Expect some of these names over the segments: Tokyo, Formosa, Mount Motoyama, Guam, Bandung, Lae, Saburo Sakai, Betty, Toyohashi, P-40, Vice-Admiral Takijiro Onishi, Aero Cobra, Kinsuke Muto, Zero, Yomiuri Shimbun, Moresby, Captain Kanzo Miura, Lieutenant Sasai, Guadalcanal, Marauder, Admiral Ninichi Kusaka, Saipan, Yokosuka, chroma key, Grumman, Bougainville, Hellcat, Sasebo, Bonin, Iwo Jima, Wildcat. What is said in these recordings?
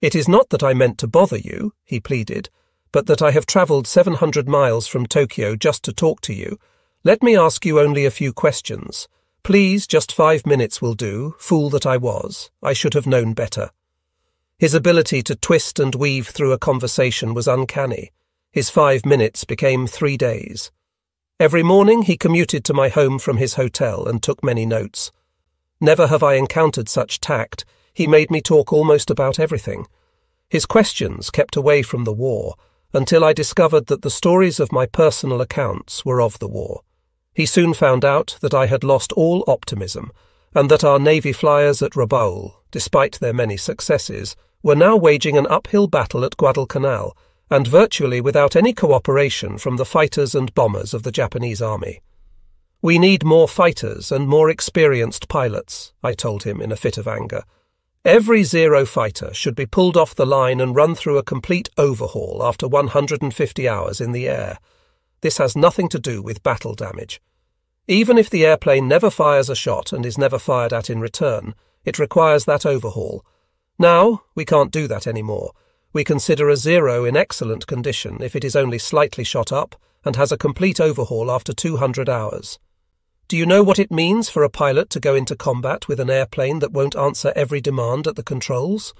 "It is not that I meant to bother you," he pleaded, "but that I have travelled 700 miles from Tokyo just to talk to you. Let me ask you only a few questions. Please, just 5 minutes will do. Fool that I was. I should have known better." His ability to twist and weave through a conversation was uncanny. His 5 minutes became 3 days. Every morning he commuted to my home from his hotel and took many notes. Never have I encountered such tact. He made me talk almost about everything. His questions kept away from the war, until I discovered that the stories of my personal accounts were of the war. He soon found out that I had lost all optimism, and that our Navy flyers at Rabaul, despite their many successes, were now waging an uphill battle at Guadalcanal, and virtually without any cooperation from the fighters and bombers of the Japanese army. "We need more fighters and more experienced pilots," I told him in a fit of anger. "Every Zero fighter should be pulled off the line and run through a complete overhaul after 150 hours in the air. This has nothing to do with battle damage. Even if the airplane never fires a shot and is never fired at in return, it requires that overhaul. Now, we can't do that anymore. We consider a Zero in excellent condition if it is only slightly shot up and has a complete overhaul after 200 hours. Do you know what it means for a pilot to go into combat with an airplane that won't answer every demand at the controls?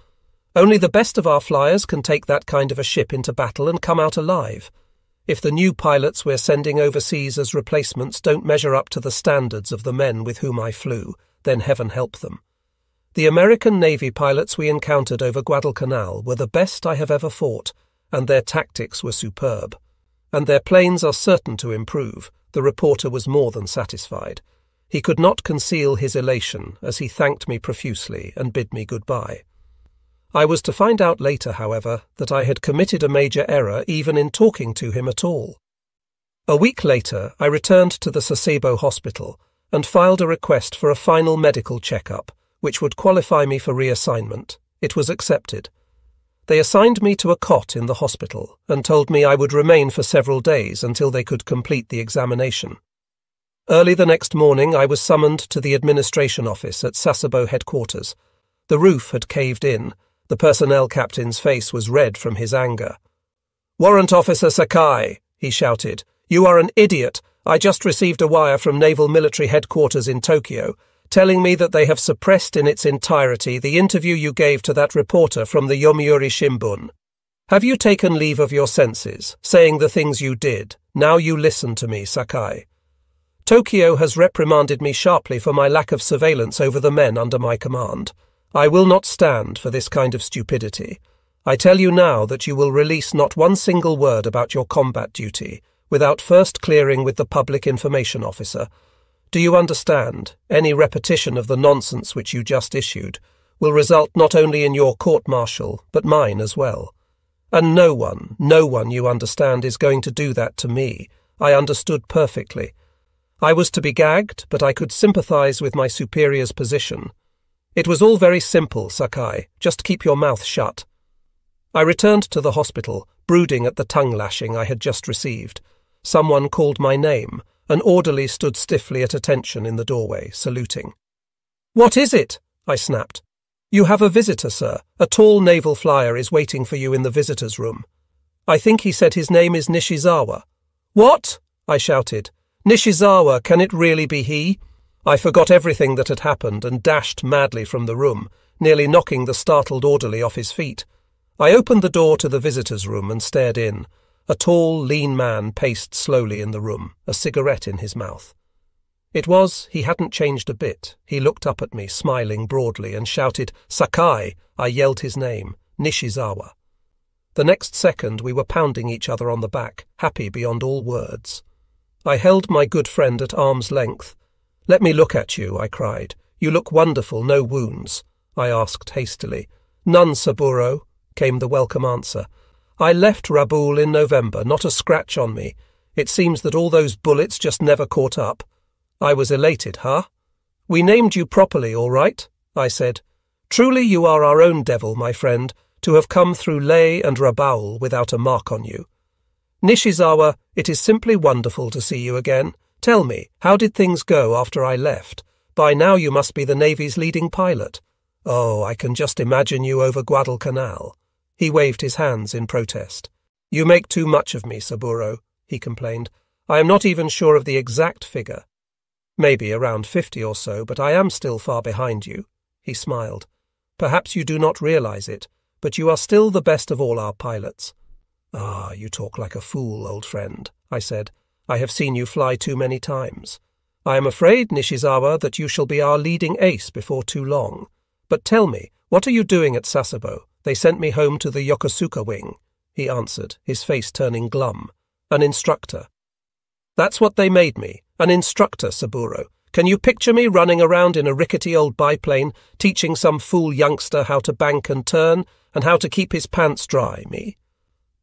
Only the best of our flyers can take that kind of a ship into battle and come out alive. If the new pilots we're sending overseas as replacements don't measure up to the standards of the men with whom I flew, then heaven help them. The American Navy pilots we encountered over Guadalcanal were the best I have ever fought, and their tactics were superb. And their planes are certain to improve." The reporter was more than satisfied. He could not conceal his elation as he thanked me profusely and bid me goodbye. I was to find out later, however, that I had committed a major error even in talking to him at all. A week later, I returned to the Sasebo Hospital and filed a request for a final medical checkup, which would qualify me for reassignment. It was accepted. They assigned me to a cot in the hospital and told me I would remain for several days until they could complete the examination. Early the next morning, I was summoned to the administration office at Sasebo headquarters. The roof had caved in. The personnel captain's face was red from his anger. "Warrant Officer Sakai," he shouted, "you are an idiot. I just received a wire from Naval Military Headquarters in Tokyo, telling me that they have suppressed in its entirety the interview you gave to that reporter from the Yomiuri Shimbun. Have you taken leave of your senses, saying the things you did? Now you listen to me, Sakai. Tokyo has reprimanded me sharply for my lack of surveillance over the men under my command. I will not stand for this kind of stupidity. I tell you now that you will release not one single word about your combat duty without first clearing with the public information officer. Do you understand? Any repetition of the nonsense which you just issued will result not only in your court-martial, but mine as well. And no one, you understand, is going to do that to me. I understood perfectly. I was to be gagged, but I could sympathize with my superior's position. It was all very simple, Sakai. Just keep your mouth shut." I returned to the hospital, brooding at the tongue-lashing I had just received. Someone called my name. An orderly stood stiffly at attention in the doorway, saluting. "What is it?" I snapped. "You have a visitor, sir. A tall naval flyer is waiting for you in the visitor's room. I think he said his name is Nishizawa." "What?" I shouted. "Nishizawa, can it really be he?" I forgot everything that had happened and dashed madly from the room, nearly knocking the startled orderly off his feet. I opened the door to the visitor's room and stared in. A tall, lean man paced slowly in the room, a cigarette in his mouth. He hadn't changed a bit. He looked up at me, smiling broadly, and shouted, "Sakai!" I yelled his name, Nishizawa. The next second we were pounding each other on the back, happy beyond all words. I held my good friend at arm's length. "Let me look at you," I cried. "You look wonderful, no wounds." I asked hastily. "None, Saburo," came the welcome answer. "I left Rabaul in November, not a scratch on me. It seems that all those bullets just never caught up." I was elated, huh? "We named you properly, all right," I said. "Truly you are our own devil, my friend, to have come through Lae and Rabaul without a mark on you. Nishizawa, it is simply wonderful to see you again. Tell me, how did things go after I left? By now you must be the Navy's leading pilot. Oh, I can just imagine you over Guadalcanal. He waved his hands in protest. You make too much of me, Saburo, he complained. I am not even sure of the exact figure. Maybe around 50 or so, but I am still far behind you, he smiled. Perhaps you do not realize it, but you are still the best of all our pilots. Ah, you talk like a fool, old friend, I said. I have seen you fly too many times. I am afraid, Nishizawa, that you shall be our leading ace before too long. But tell me, what are you doing at Sasebo? They sent me home to the Yokosuka wing, he answered, his face turning glum. An instructor. That's what they made me, an instructor, Saburo. Can you picture me running around in a rickety old biplane, teaching some fool youngster how to bank and turn, and how to keep his pants dry, me?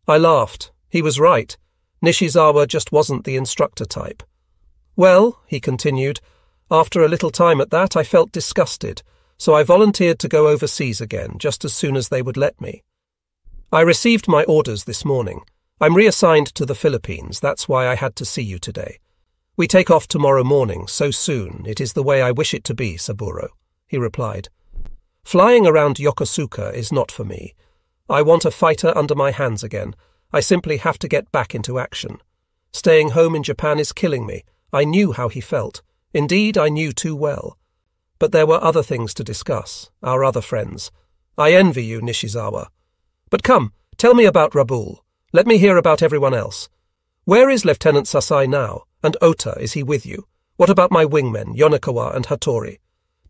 I laughed. He was right. Nishizawa just wasn't the instructor type. Well, he continued, after a little time at that I felt disgusted, so I volunteered to go overseas again just as soon as they would let me. I received my orders this morning. I'm reassigned to the Philippines, that's why I had to see you today. We take off tomorrow morning, so soon, it is the way I wish it to be, Saburo, he replied. Flying around Yokosuka is not for me. I want a fighter under my hands again. I simply have to get back into action. Staying home in Japan is killing me. I knew how he felt. Indeed, I knew too well. But there were other things to discuss, our other friends. I envy you, Nishizawa. But come, tell me about Rabaul. Let me hear about everyone else. Where is Lieutenant Sasai now? And Ota, is he with you? What about my wingmen, Yonakawa and Hatori?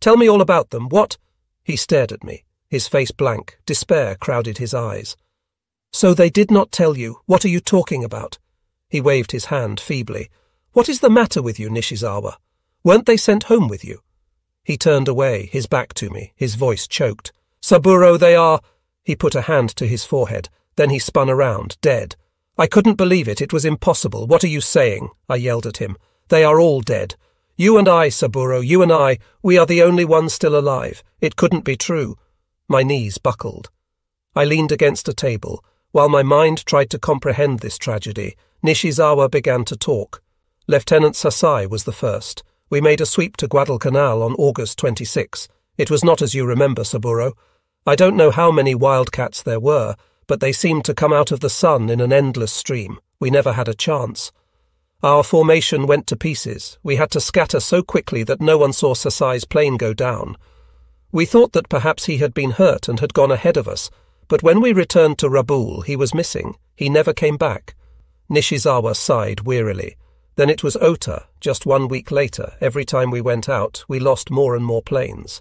Tell me all about them. What? He stared at me, his face blank. Despair crowded his eyes. So they did not tell you. What are you talking about? He waved his hand feebly. What is the matter with you, Nishizawa? Weren't they sent home with you? He turned away, his back to me, his voice choked. Saburo, they are... He put a hand to his forehead. Then he spun around, dead. I couldn't believe it. It was impossible. What are you saying? I yelled at him. They are all dead. You and I, Saburo, you and I, we are the only ones still alive. It couldn't be true. My knees buckled. I leaned against a table. While my mind tried to comprehend this tragedy, Nishizawa began to talk. Lieutenant Sasai was the first. We made a sweep to Guadalcanal on August 26. It was not as you remember, Saburo. I don't know how many wildcats there were, but they seemed to come out of the sun in an endless stream. We never had a chance. Our formation went to pieces. We had to scatter so quickly that no one saw Sasai's plane go down. We thought that perhaps he had been hurt and had gone ahead of us, but when we returned to Rabaul, he was missing. He never came back. Nishizawa sighed wearily. Then it was Ota. Just 1 week later, every time we went out, we lost more and more planes.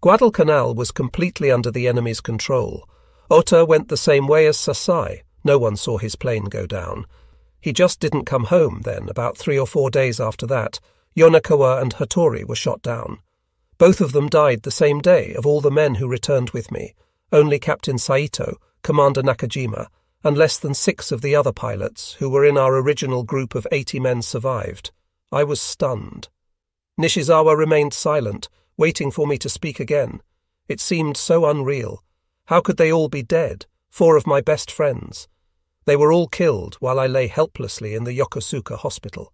Guadalcanal was completely under the enemy's control. Ota went the same way as Sasai. No one saw his plane go down. He just didn't come home then. About 3 or 4 days after that, Yonakawa and Hattori were shot down. Both of them died the same day of all the men who returned with me. Only Captain Saito, Commander Nakajima, and less than 6 of the other pilots who were in our original group of 80 men survived. I was stunned. Nishizawa remained silent, waiting for me to speak again. It seemed so unreal. How could they all be dead, 4 of my best friends? They were all killed while I lay helplessly in the Yokosuka hospital.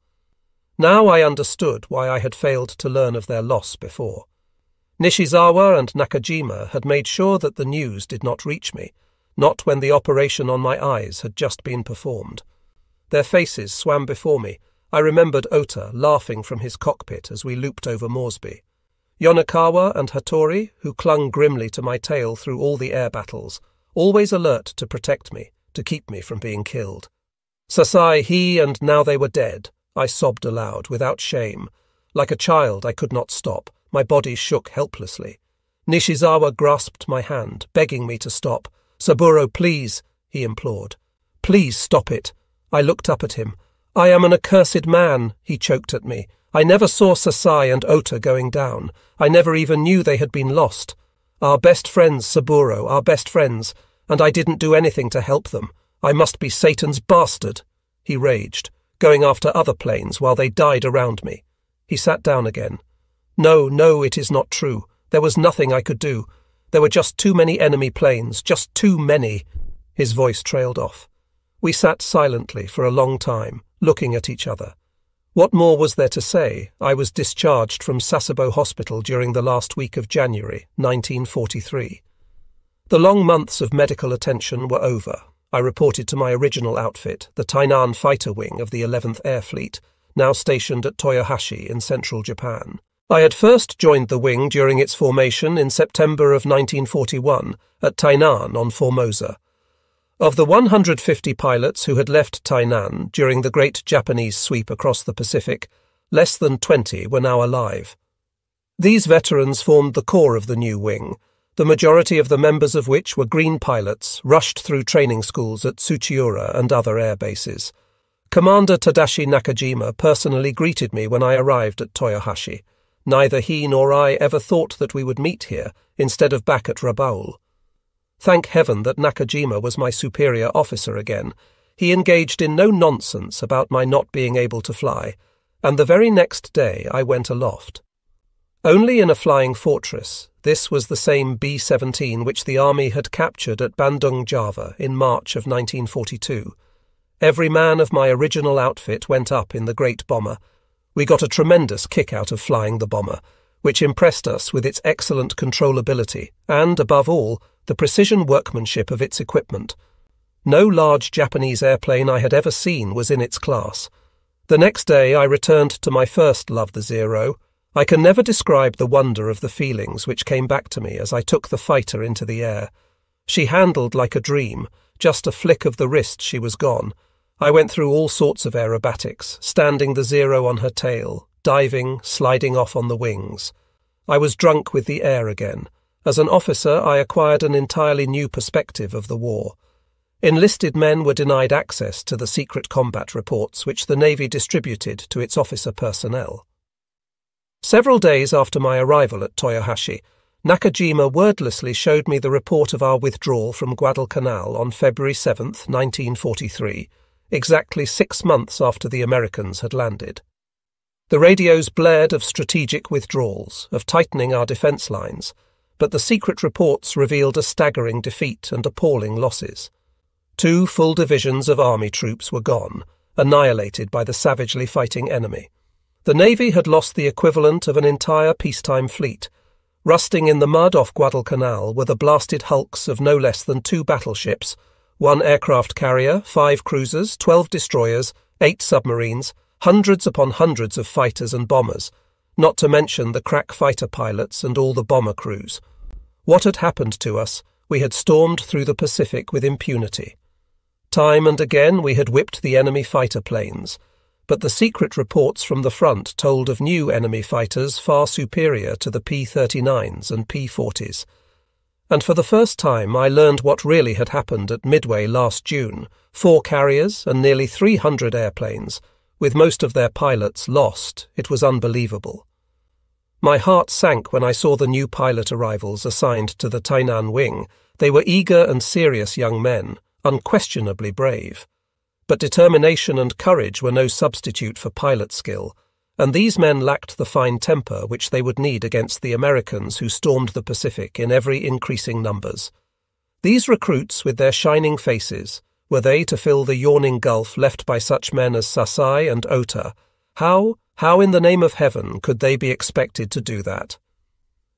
Now I understood why I had failed to learn of their loss before. Nishizawa and Nakajima had made sure that the news did not reach me, not when the operation on my eyes had just been performed. Their faces swam before me. I remembered Ota laughing from his cockpit as we looped over Moresby. Yonakawa and Hattori, who clung grimly to my tail through all the air battles, always alert to protect me, to keep me from being killed. Sasai, he, and now they were dead. I sobbed aloud, without shame. Like a child, I could not stop. My body shook helplessly. Nishizawa grasped my hand, begging me to stop. Saburo, please, he implored. Please stop it. I looked up at him. I am an accursed man, he choked at me. I never saw Sasai and Ota going down. I never even knew they had been lost. Our best friends, Saburo, our best friends, and I didn't do anything to help them. I must be Satan's bastard, he raged, going after other planes while they died around me. He sat down again. No, no, it is not true. There was nothing I could do. There were just too many enemy planes, just too many. His voice trailed off. We sat silently for a long time, looking at each other. What more was there to say? I was discharged from Sasebo Hospital during the last week of January, 1943. The long months of medical attention were over. I reported to my original outfit, the Tainan Fighter Wing of the 11th Air Fleet, now stationed at Toyohashi in central Japan. I had first joined the wing during its formation in September of 1941 at Tainan on Formosa. Of the 150 pilots who had left Tainan during the Great Japanese Sweep across the Pacific, less than 20 were now alive. These veterans formed the core of the new wing, the majority of the members of which were green pilots rushed through training schools at Tsuchiura and other air bases. Commander Tadashi Nakajima personally greeted me when I arrived at Toyohashi. Neither he nor I ever thought that we would meet here, instead of back at Rabaul. Thank heaven that Nakajima was my superior officer again. He engaged in no nonsense about my not being able to fly, and the very next day I went aloft. Only in a flying fortress, this was the same B-17 which the army had captured at Bandung, Java in March of 1942. Every man of my original outfit went up in the great bomber. We got a tremendous kick out of flying the bomber, which impressed us with its excellent controllability and, above all, the precision workmanship of its equipment. No large Japanese airplane I had ever seen was in its class. The next day I returned to my first love, the Zero. I can never describe the wonder of the feelings which came back to me as I took the fighter into the air. She handled like a dream, just a flick of the wrist she was gone. I went through all sorts of aerobatics, standing the Zero on her tail, diving, sliding off on the wings. I was drunk with the air again. As an officer, I acquired an entirely new perspective of the war. Enlisted men were denied access to the secret combat reports which the Navy distributed to its officer personnel. Several days after my arrival at Toyohashi, Nakajima wordlessly showed me the report of our withdrawal from Guadalcanal on February 7, 1943, exactly 6 months after the Americans had landed. The radios blared of strategic withdrawals, of tightening our defence lines, but the secret reports revealed a staggering defeat and appalling losses. 2 full divisions of army troops were gone, annihilated by the savagely fighting enemy. The Navy had lost the equivalent of an entire peacetime fleet. Rusting in the mud off Guadalcanal were the blasted hulks of no less than 2 battleships, 1 aircraft carrier, 5 cruisers, 12 destroyers, 8 submarines, hundreds upon hundreds of fighters and bombers, not to mention the crack fighter pilots and all the bomber crews. What had happened to us? We had stormed through the Pacific with impunity. Time and again we had whipped the enemy fighter planes, but the secret reports from the front told of new enemy fighters far superior to the P-39s and P-40s. And for the first time I learned what really had happened at Midway last June, 4 carriers and nearly 300 airplanes, with most of their pilots lost. It was unbelievable. My heart sank when I saw the new pilot arrivals assigned to the Tainan wing. They were eager and serious young men, unquestionably brave. But determination and courage were no substitute for pilot skill, and these men lacked the fine temper which they would need against the Americans who stormed the Pacific in ever increasing numbers. These recruits, with their shining faces, were they to fill the yawning gulf left by such men as Sasai and Ota? How in the name of heaven could they be expected to do that?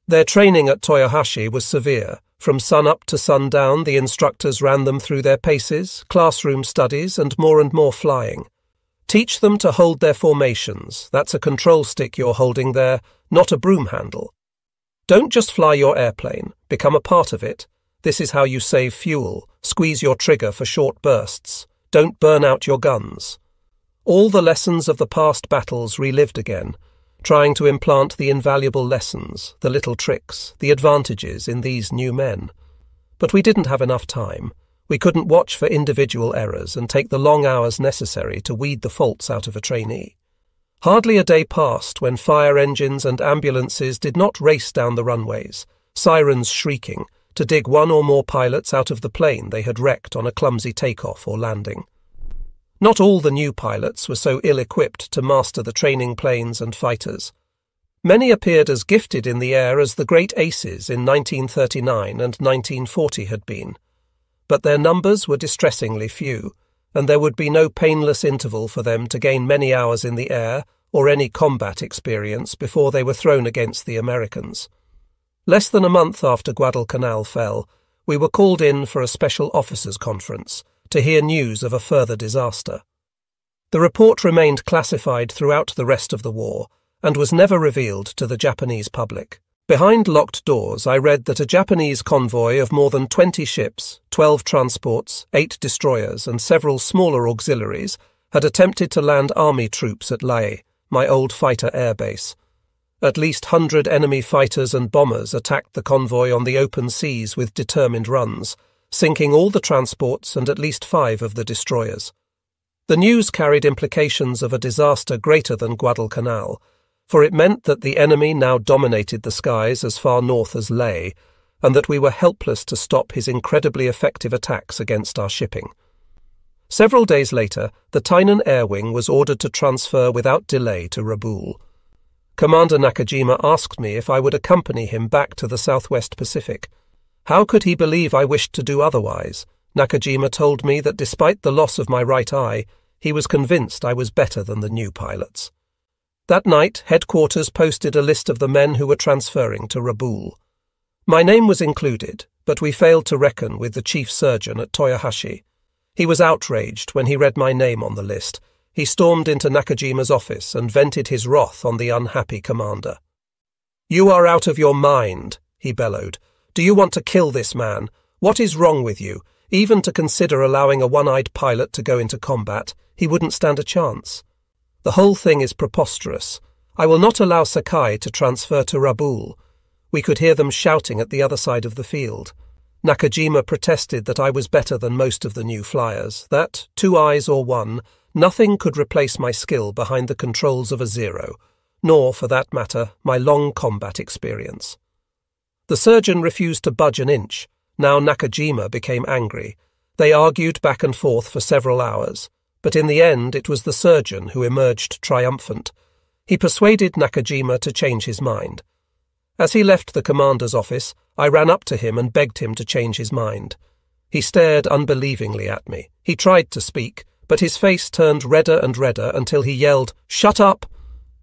Their training at Toyohashi was severe. From sun-up to sundown, the instructors ran them through their paces, classroom studies, and more flying. Teach them to hold their formations. That's a control stick you're holding there, not a broom handle. Don't just fly your airplane. Become a part of it. This is how you save fuel. Squeeze your trigger for short bursts. Don't burn out your guns. All the lessons of the past battles relived again, trying to implant the invaluable lessons, the little tricks, the advantages in these new men. But we didn't have enough time. We couldn't watch for individual errors and take the long hours necessary to weed the faults out of a trainee. Hardly a day passed when fire engines and ambulances did not race down the runways, sirens shrieking, to dig one or more pilots out of the plane they had wrecked on a clumsy takeoff or landing. Not all the new pilots were so ill-equipped to master the training planes and fighters. Many appeared as gifted in the air as the great aces in 1939 and 1940 had been, but their numbers were distressingly few, and there would be no painless interval for them to gain many hours in the air or any combat experience before they were thrown against the Americans. Less than a month after Guadalcanal fell, we were called in for a special officers' conference to hear news of a further disaster. The report remained classified throughout the rest of the war and was never revealed to the Japanese public. Behind locked doors, I read that a Japanese convoy of more than 20 ships, 12 transports, 8 destroyers, and several smaller auxiliaries had attempted to land army troops at Lae, my old fighter airbase. At least 100 enemy fighters and bombers attacked the convoy on the open seas with determined runs, sinking all the transports and at least 5 of the destroyers. The news carried implications of a disaster greater than Guadalcanal, for it meant that the enemy now dominated the skies as far north as Lae, and that we were helpless to stop his incredibly effective attacks against our shipping. Several days later, the Tainan Air Wing was ordered to transfer without delay to Rabaul. Commander Nakajima asked me if I would accompany him back to the Southwest Pacific. How could he believe I wished to do otherwise? Nakajima told me that despite the loss of my right eye, he was convinced I was better than the new pilots. That night, headquarters posted a list of the men who were transferring to Rabaul. My name was included, but we failed to reckon with the chief surgeon at Toyohashi. He was outraged when he read my name on the list. He stormed into Nakajima's office and vented his wrath on the unhappy commander. "You are out of your mind," he bellowed. "Do you want to kill this man? What is wrong with you? Even to consider allowing a one-eyed pilot to go into combat, he wouldn't stand a chance. The whole thing is preposterous. I will not allow Sakai to transfer to Rabaul." We could hear them shouting at the other side of the field. Nakajima protested that I was better than most of the new flyers, that, 2 eyes or 1, nothing could replace my skill behind the controls of a Zero, nor, for that matter, my long combat experience. The surgeon refused to budge an inch. Now Nakajima became angry. They argued back and forth for several hours, but in the end it was the surgeon who emerged triumphant. He persuaded Nakajima to change his mind. As he left the commander's office, I ran up to him and begged him to change his mind. He stared unbelievingly at me. He tried to speak, but his face turned redder and redder until he yelled, "Shut up!"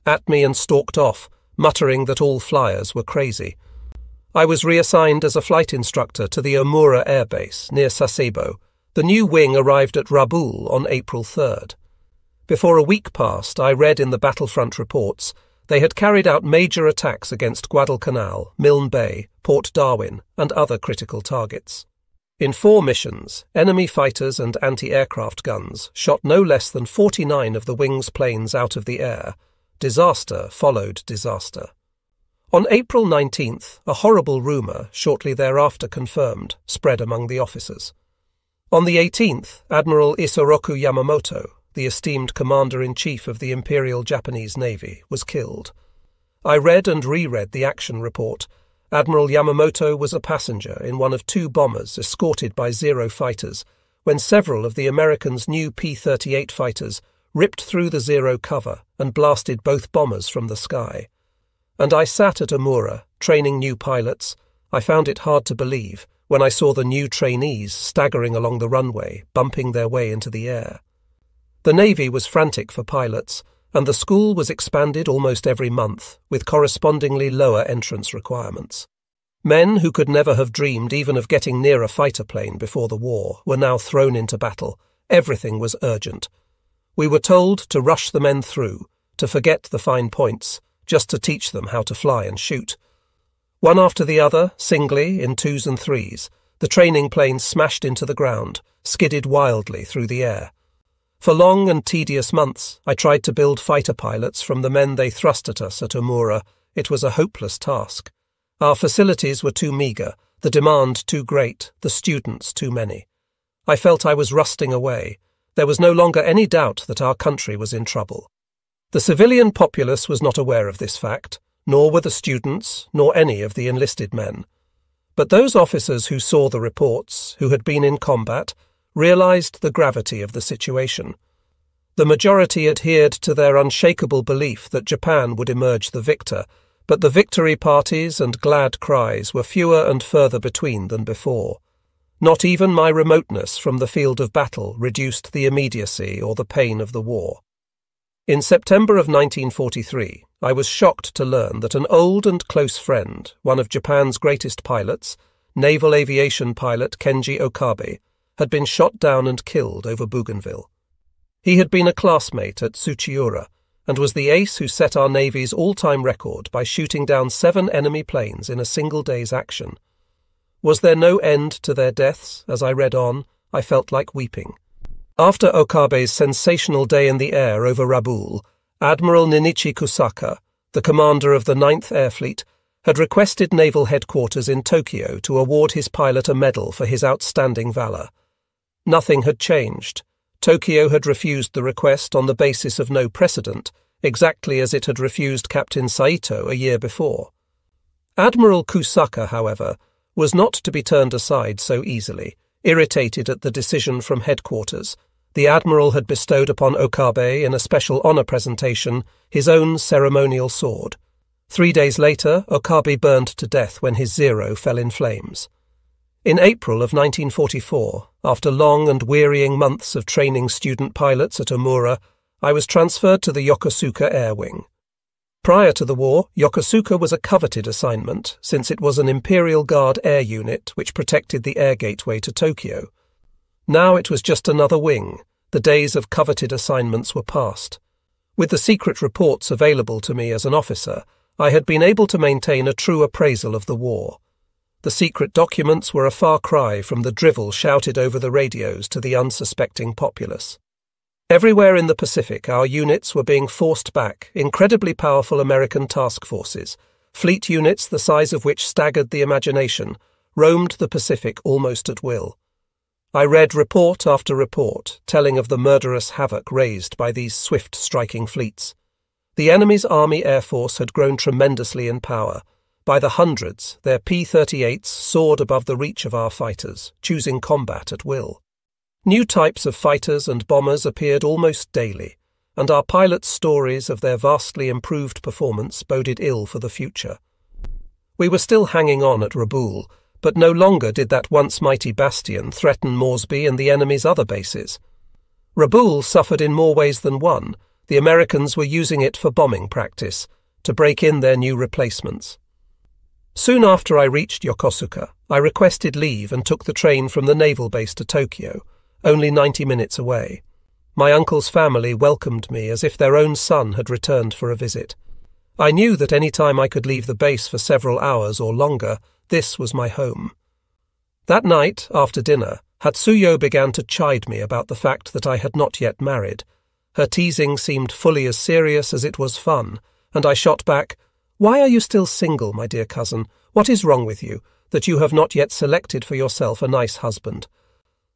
at me and stalked off, muttering that all flyers were crazy. I was reassigned as a flight instructor to the Omura Air Base near Sasebo. The new wing arrived at Rabaul on April 3rd. Before a week passed, I read in the battlefront reports they had carried out major attacks against Guadalcanal, Milne Bay, Port Darwin, and other critical targets. In 4 missions, enemy fighters and anti-aircraft guns shot no less than 49 of the wing's planes out of the air. Disaster followed disaster. On April 19th, a horrible rumour, shortly thereafter confirmed, spread among the officers. On the 18th, Admiral Isoroku Yamamoto, the esteemed Commander-in-Chief of the Imperial Japanese Navy, was killed. I read and reread the action report. Admiral Yamamoto was a passenger in one of 2 bombers escorted by Zero fighters, when several of the Americans' new P-38 fighters ripped through the Zero cover and blasted both bombers from the sky. And I sat at Omura, training new pilots. I found it hard to believe when I saw the new trainees staggering along the runway, bumping their way into the air. The Navy was frantic for pilots, and the school was expanded almost every month, with correspondingly lower entrance requirements. Men who could never have dreamed even of getting near a fighter plane before the war were now thrown into battle. Everything was urgent. We were told to rush the men through, to forget the fine points, just to teach them how to fly and shoot. One after the other, singly, in 2s and 3s, the training planes smashed into the ground, skidded wildly through the air. For long and tedious months, I tried to build fighter pilots from the men they thrust at us at Omura. It was a hopeless task. Our facilities were too meagre, the demand too great, the students too many. I felt I was rusting away. There was no longer any doubt that our country was in trouble. The civilian populace was not aware of this fact, nor were the students, nor any of the enlisted men. But those officers who saw the reports, who had been in combat, realized the gravity of the situation. The majority adhered to their unshakable belief that Japan would emerge the victor, but the victory parties and glad cries were fewer and further between than before. Not even my remoteness from the field of battle reduced the immediacy or the pain of the war. In September of 1943, I was shocked to learn that an old and close friend, one of Japan's greatest pilots, naval aviation pilot Kenji Okabe, had been shot down and killed over Bougainville. He had been a classmate at Tsuchiura and was the ace who set our Navy's all-time record by shooting down 7 enemy planes in a single day's action. Was there no end to their deaths? As I read on, I felt like weeping. After Okabe's sensational day in the air over Rabaul, Admiral Ninichi Kusaka, the commander of the 9th Air Fleet, had requested naval headquarters in Tokyo to award his pilot a medal for his outstanding valor. Nothing had changed. Tokyo had refused the request on the basis of no precedent, exactly as it had refused Captain Saito a year before. Admiral Kusaka, however, was not to be turned aside so easily. Irritated at the decision from headquarters, the Admiral had bestowed upon Okabe, in a special honour presentation, his own ceremonial sword. 3 days later, Okabe burned to death when his Zero fell in flames. In April of 1944, after long and wearying months of training student pilots at Omura, I was transferred to the Yokosuka Air Wing. Prior to the war, Yokosuka was a coveted assignment, since it was an Imperial Guard air unit which protected the air gateway to Tokyo. Now it was just another wing. The days of coveted assignments were past. With the secret reports available to me as an officer, I had been able to maintain a true appraisal of the war. The secret documents were a far cry from the drivel shouted over the radios to the unsuspecting populace. Everywhere in the Pacific, our units were being forced back, incredibly powerful American task forces, fleet units the size of which staggered the imagination, roamed the Pacific almost at will. I read report after report, telling of the murderous havoc raised by these swift-striking fleets. The enemy's Army Air Force had grown tremendously in power. By the hundreds, their P-38s soared above the reach of our fighters, choosing combat at will. New types of fighters and bombers appeared almost daily, and our pilots' stories of their vastly improved performance boded ill for the future. We were still hanging on at Rabaul, but no longer did that once mighty bastion threaten Moresby and the enemy's other bases. Rabaul suffered in more ways than one. The Americans were using it for bombing practice, to break in their new replacements. Soon after I reached Yokosuka, I requested leave and took the train from the naval base to Tokyo, only 90 minutes away. My uncle's family welcomed me as if their own son had returned for a visit. I knew that any time I could leave the base for several hours or longer, this was my home. That night, after dinner, Hatsuyo began to chide me about the fact that I had not yet married. Her teasing seemed fully as serious as it was fun, and I shot back, "Why are you still single, my dear cousin? What is wrong with you, that you have not yet selected for yourself a nice husband?"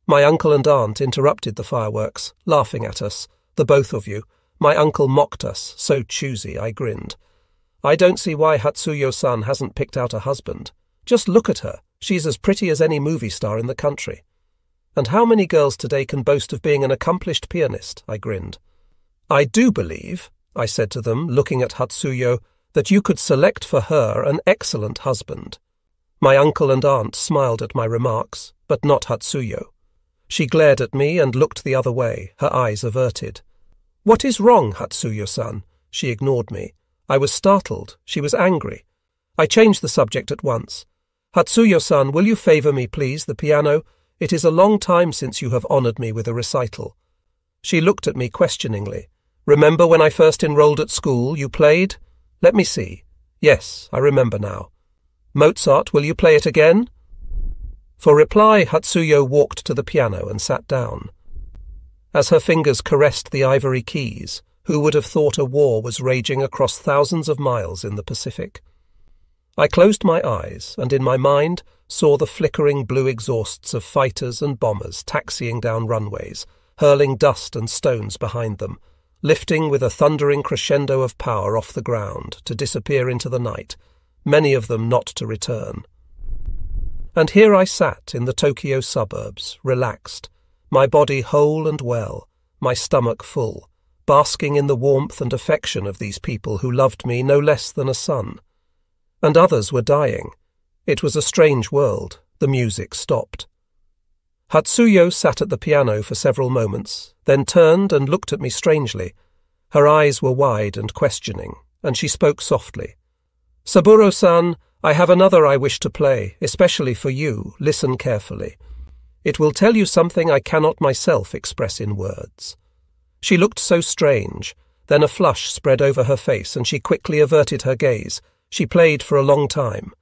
My uncle and aunt interrupted the fireworks, laughing at us, the both of you. My uncle mocked us, so choosy, I grinned. I don't see why Hatsuyo-san hasn't picked out a husband. Just look at her, she's as pretty as any movie star in the country. And how many girls today can boast of being an accomplished pianist, I grinned. I do believe, I said to them, looking at Hatsuyo, that you could select for her an excellent husband. My uncle and aunt smiled at my remarks, but not Hatsuyo. She glared at me and looked the other way, her eyes averted. "What is wrong, Hatsuyo-san?" She ignored me. I was startled. She was angry. I changed the subject at once. "Hatsuyo-san, will you favour me, please, the piano? It is a long time since you have honoured me with a recital." She looked at me questioningly. "Remember when I first enrolled at school, you played?" "Let me see. Yes, I remember now." "Mozart, will you play it again?" For reply, Hatsuyo walked to the piano and sat down. As her fingers caressed the ivory keys, who would have thought a war was raging across thousands of miles in the Pacific? I closed my eyes and in my mind saw the flickering blue exhausts of fighters and bombers taxiing down runways, hurling dust and stones behind them, lifting with a thundering crescendo of power off the ground to disappear into the night, many of them not to return. And here I sat in the Tokyo suburbs, relaxed, my body whole and well, my stomach full, basking in the warmth and affection of these people who loved me no less than a son. And others were dying. It was a strange world. The music stopped. Hatsuyo sat at the piano for several moments, then turned and looked at me strangely. Her eyes were wide and questioning, and she spoke softly. "Saburo-san, I have another I wish to play, especially for you. Listen carefully. It will tell you something I cannot myself express in words." She looked so strange. Then a flush spread over her face, and she quickly averted her gaze. She played for a long time.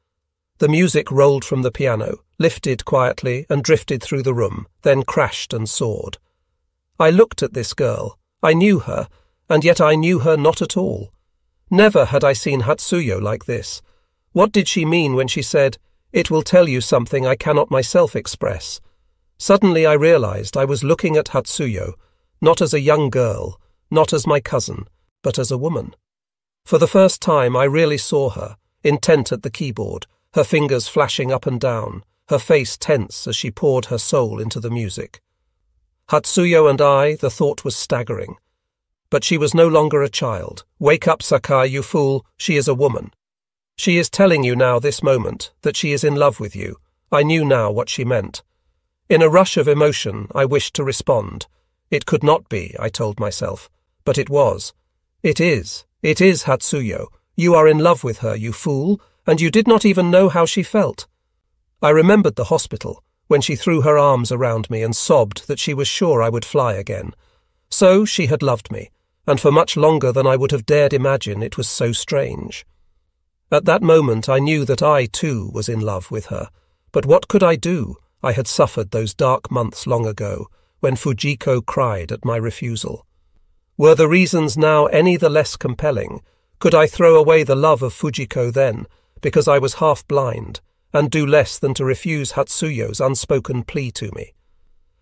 The music rolled from the piano, lifted quietly and drifted through the room, then crashed and soared. I looked at this girl. I knew her, and yet I knew her not at all. Never had I seen Hatsuyo like this. What did she mean when she said, "It will tell you something I cannot myself express"? Suddenly I realized I was looking at Hatsuyo, not as a young girl, not as my cousin, but as a woman. For the first time I really saw her, intent at the keyboard, her fingers flashing up and down, her face tense as she poured her soul into the music. Hatsuyo and I, the thought was staggering. But she was no longer a child. "Wake up, Sakai, you fool, she is a woman. She is telling you now, this moment, that she is in love with you." I knew now what she meant. In a rush of emotion, I wished to respond. It could not be, I told myself, but it was. It is Hatsuyo. You are in love with her, you fool, and you did not even know how she felt. I remembered the hospital, when she threw her arms around me and sobbed that she was sure I would fly again. So she had loved me, and for much longer than I would have dared imagine. It was so strange. At that moment I knew that I, too, was in love with her. But what could I do? I had suffered those dark months long ago, when Fujiko cried at my refusal. Were the reasons now any the less compelling? Could I throw away the love of Fujiko then, because I was half blind, and do less than to refuse Hatsuyo's unspoken plea to me?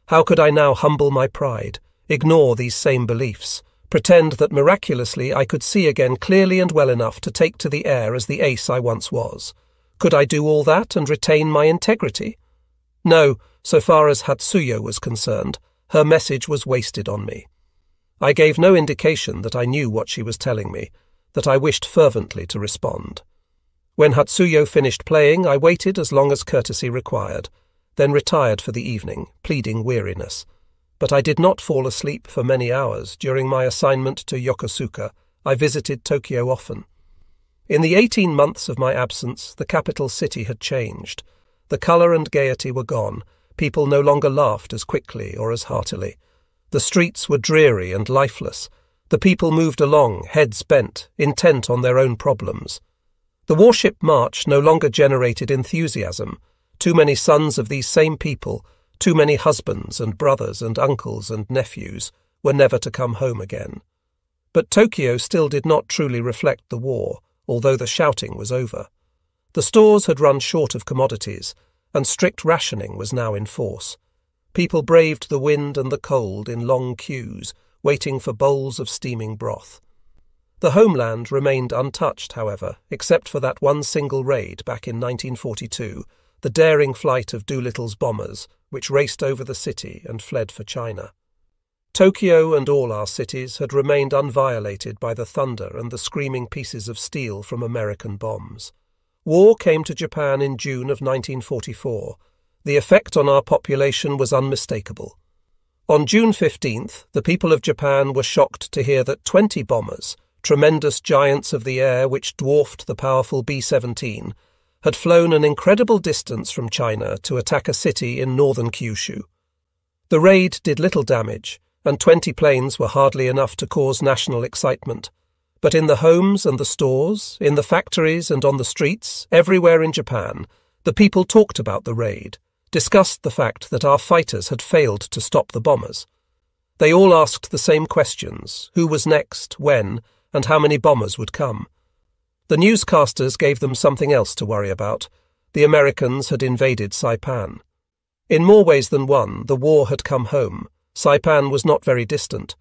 How could I now humble my pride, ignore these same beliefs, pretend that miraculously I could see again clearly and well enough to take to the air as the ace I once was? Could I do all that and retain my integrity? No, so far as Hatsuyo was concerned, her message was wasted on me. I gave no indication that I knew what she was telling me, that I wished fervently to respond. When Hatsuyo finished playing, I waited as long as courtesy required, then retired for the evening, pleading weariness. But I did not fall asleep for many hours. During my assignment to Yokosuka, I visited Tokyo often. In the 18 months of my absence, the capital city had changed. The colour and gaiety were gone. People no longer laughed as quickly or as heartily. The streets were dreary and lifeless. The people moved along, heads bent, intent on their own problems. The warship march no longer generated enthusiasm. Too many sons of these same people, too many husbands and brothers and uncles and nephews, were never to come home again. But Tokyo still did not truly reflect the war, although the shouting was over. The stores had run short of commodities, and strict rationing was now in force. People braved the wind and the cold in long queues, waiting for bowls of steaming broth. The homeland remained untouched, however, except for that one single raid back in 1942, the daring flight of Doolittle's bombers, which raced over the city and fled for China. Tokyo and all our cities had remained unviolated by the thunder and the screaming pieces of steel from American bombs. War came to Japan in June of 1944. The effect on our population was unmistakable. On June 15th, the people of Japan were shocked to hear that 20 bombers, tremendous giants of the air which dwarfed the powerful B-17, had flown an incredible distance from China to attack a city in northern Kyushu. The raid did little damage, and 20 planes were hardly enough to cause national excitement. But in the homes and the stores, in the factories and on the streets, everywhere in Japan, the people talked about the raid, discussed the fact that our fighters had failed to stop the bombers. They all asked the same questions: who was next, when, and how many bombers would come. The newscasters gave them something else to worry about. The Americans had invaded Saipan. In more ways than one, the war had come home. Saipan was not very distant.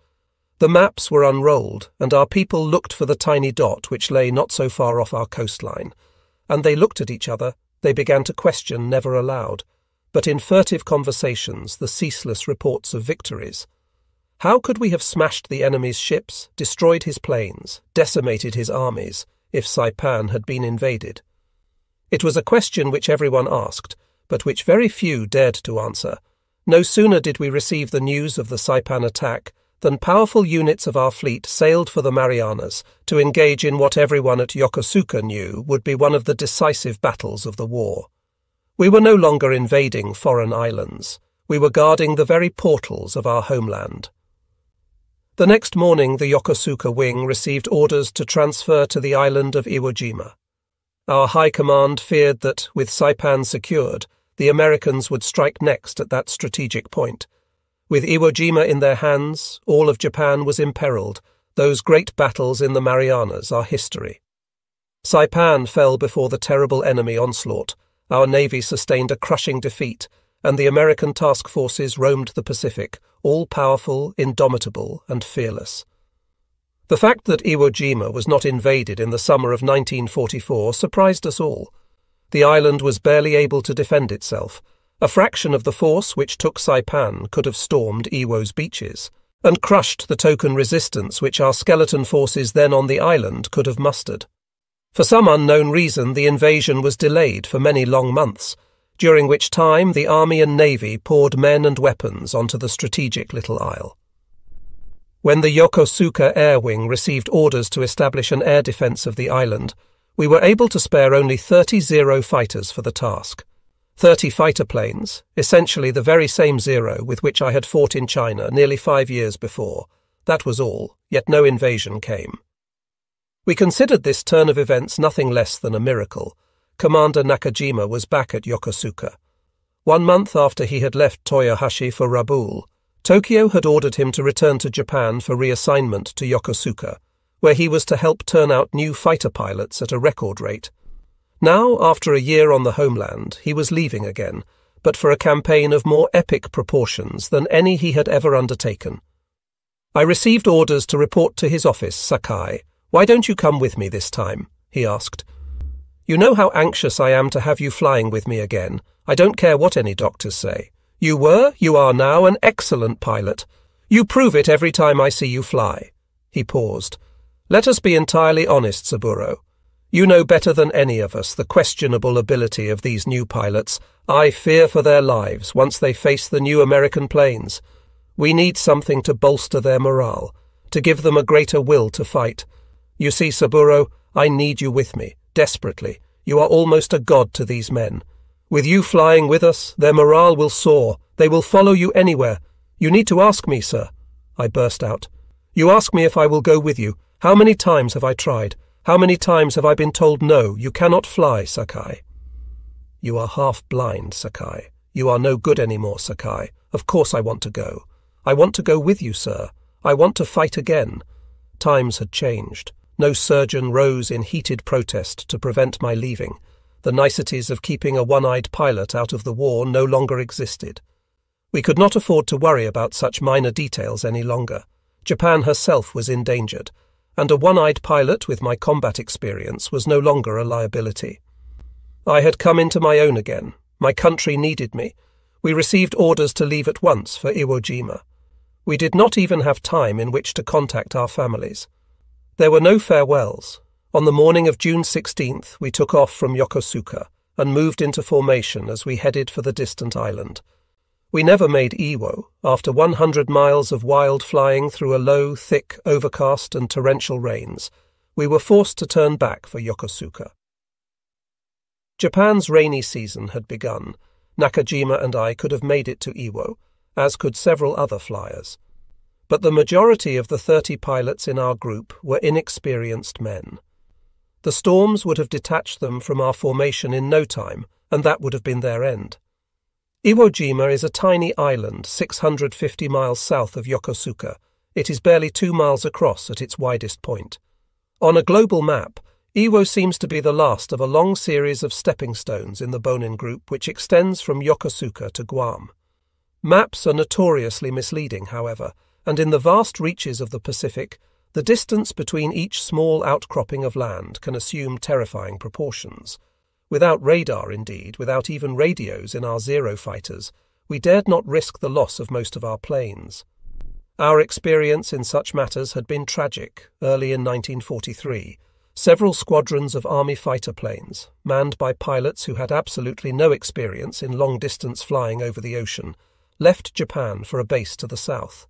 The maps were unrolled, and our people looked for the tiny dot which lay not so far off our coastline. And they looked at each other. They began to question, never aloud, but in furtive conversations, the ceaseless reports of victories. How could we have smashed the enemy's ships, destroyed his planes, decimated his armies, if Saipan had been invaded? It was a question which everyone asked, but which very few dared to answer. No sooner did we receive the news of the Saipan attack than powerful units of our fleet sailed for the Marianas to engage in what everyone at Yokosuka knew would be one of the decisive battles of the war. We were no longer invading foreign islands. We were guarding the very portals of our homeland. The next morning, the Yokosuka wing received orders to transfer to the island of Iwo Jima. Our high command feared that, with Saipan secured, the Americans would strike next at that strategic point. With Iwo Jima in their hands, all of Japan was imperiled. Those great battles in the Marianas are history. Saipan fell before the terrible enemy onslaught. Our navy sustained a crushing defeat, and the American task forces roamed the Pacific, all-powerful, indomitable, and fearless. The fact that Iwo Jima was not invaded in the summer of 1944 surprised us all. The island was barely able to defend itself. A fraction of the force which took Saipan could have stormed Iwo's beaches and crushed the token resistance which our skeleton forces then on the island could have mustered. For some unknown reason, the invasion was delayed for many long months, during which time the army and navy poured men and weapons onto the strategic little isle. When the Yokosuka Air Wing received orders to establish an air defense of the island, we were able to spare only 30 Zero fighters for the task. 30 fighter planes, essentially the very same Zero with which I had fought in China nearly 5 years before. That was all, yet no invasion came. We considered this turn of events nothing less than a miracle. Commander Nakajima was back at Yokosuka. 1 month after he had left Toyohashi for Rabaul, Tokyo had ordered him to return to Japan for reassignment to Yokosuka, where he was to help turn out new fighter pilots at a record rate. Now, after a year on the homeland, he was leaving again, but for a campaign of more epic proportions than any he had ever undertaken. I received orders to report to his office, Sakai. "Why don't you come with me this time?" he asked. "You know how anxious I am to have you flying with me again. I don't care what any doctors say. You were, you are now, an excellent pilot. You prove it every time I see you fly." He paused. "Let us be entirely honest, Saburo. You know better than any of us the questionable ability of these new pilots. I fear for their lives once they face the new American planes. We need something to bolster their morale, to give them a greater will to fight. You see, Saburo, I need you with me. Desperately. You are almost a god to these men. With you flying with us, their morale will soar. They will follow you anywhere. You need to ask me, sir," I burst out. "You ask me if I will go with you. How many times have I tried? How many times have I been told, no, you cannot fly, Sakai?" "You are half blind, Sakai. You are no good anymore, Sakai. Of course I want to go. I want to go with you, sir. I want to fight again." Times had changed. No surgeon rose in heated protest to prevent my leaving. The niceties of keeping a one-eyed pilot out of the war no longer existed. We could not afford to worry about such minor details any longer. Japan herself was endangered, and a one-eyed pilot with my combat experience was no longer a liability. I had come into my own again. My country needed me. We received orders to leave at once for Iwo Jima. We did not even have time in which to contact our families. There were no farewells. On the morning of June 16th, we took off from Yokosuka and moved into formation as we headed for the distant island. We never made Iwo after 100 miles of wild flying through a low, thick, overcast and torrential rains. We were forced to turn back for Yokosuka. Japan's rainy season had begun. Nakajima and I could have made it to Iwo, as could several other flyers. But the majority of the 30 pilots in our group were inexperienced men. The storms would have detached them from our formation in no time, and that would have been their end. Iwo Jima is a tiny island 650 miles south of Yokosuka. It is barely 2 miles across at its widest point. On a global map, Iwo seems to be the last of a long series of stepping stones in the Bonin group which extends from Yokosuka to Guam. Maps are notoriously misleading, however, and in the vast reaches of the Pacific, the distance between each small outcropping of land can assume terrifying proportions. Without radar, indeed, without even radios in our Zero fighters, we dared not risk the loss of most of our planes. Our experience in such matters had been tragic. Early in 1943, several squadrons of Army fighter planes, manned by pilots who had absolutely no experience in long-distance flying over the ocean, left Japan for a base to the south.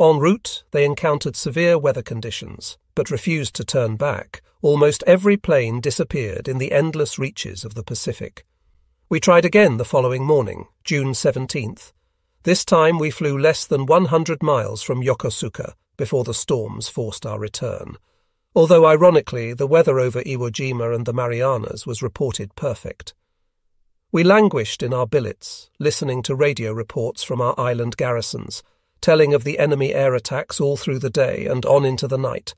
En route, they encountered severe weather conditions, but refused to turn back. Almost every plane disappeared in the endless reaches of the Pacific. We tried again the following morning, June 17th. This time we flew less than 100 miles from Yokosuka before the storms forced our return. Although ironically, the weather over Iwo Jima and the Marianas was reported perfect. We languished in our billets, listening to radio reports from our island garrisons, telling of the enemy air attacks all through the day and on into the night.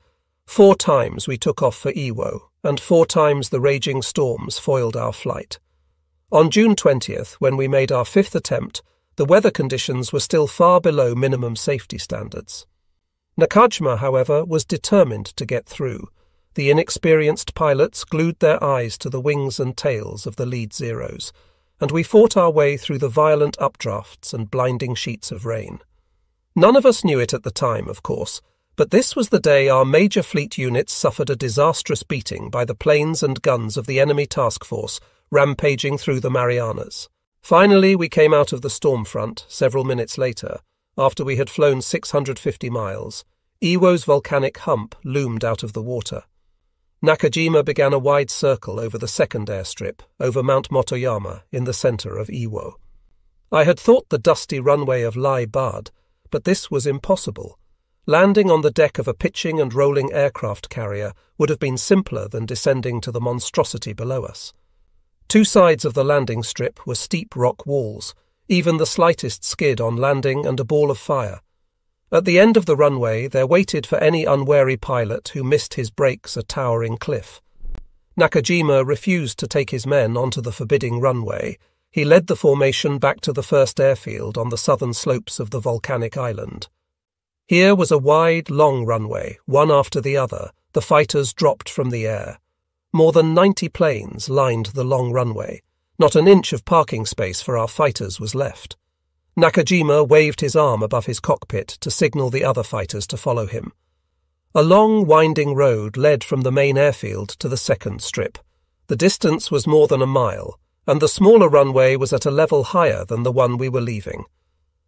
4 times we took off for Iwo, and 4 times the raging storms foiled our flight. On June 20th, when we made our 5th attempt, the weather conditions were still far below minimum safety standards. Nakajima, however, was determined to get through. The inexperienced pilots glued their eyes to the wings and tails of the lead Zeros, and we fought our way through the violent updrafts and blinding sheets of rain. None of us knew it at the time, of course, but this was the day our major fleet units suffered a disastrous beating by the planes and guns of the enemy task force rampaging through the Marianas. Finally, we came out of the storm front several minutes later, after we had flown 650 miles. Iwo's volcanic hump loomed out of the water. Nakajima began a wide circle over the second airstrip, over Mount Motoyama, in the centre of Iwo. I had thought the dusty runway of Lae barred, but this was impossible. Landing on the deck of a pitching and rolling aircraft carrier would have been simpler than descending to the monstrosity below us. 2 sides of the landing strip were steep rock walls, even the slightest skid on landing and a ball of fire. At the end of the runway there waited for any unwary pilot who missed his brakes a towering cliff. Nakajima refused to take his men onto the forbidding runway. He led the formation back to the first airfield on the southern slopes of the volcanic island. Here was a wide, long runway, one after the other. The fighters dropped from the air. More than 90 planes lined the long runway. Not an inch of parking space for our fighters was left. Nakajima waved his arm above his cockpit to signal the other fighters to follow him. A long, winding road led from the main airfield to the second strip. The distance was more than a mile, and the smaller runway was at a level higher than the one we were leaving.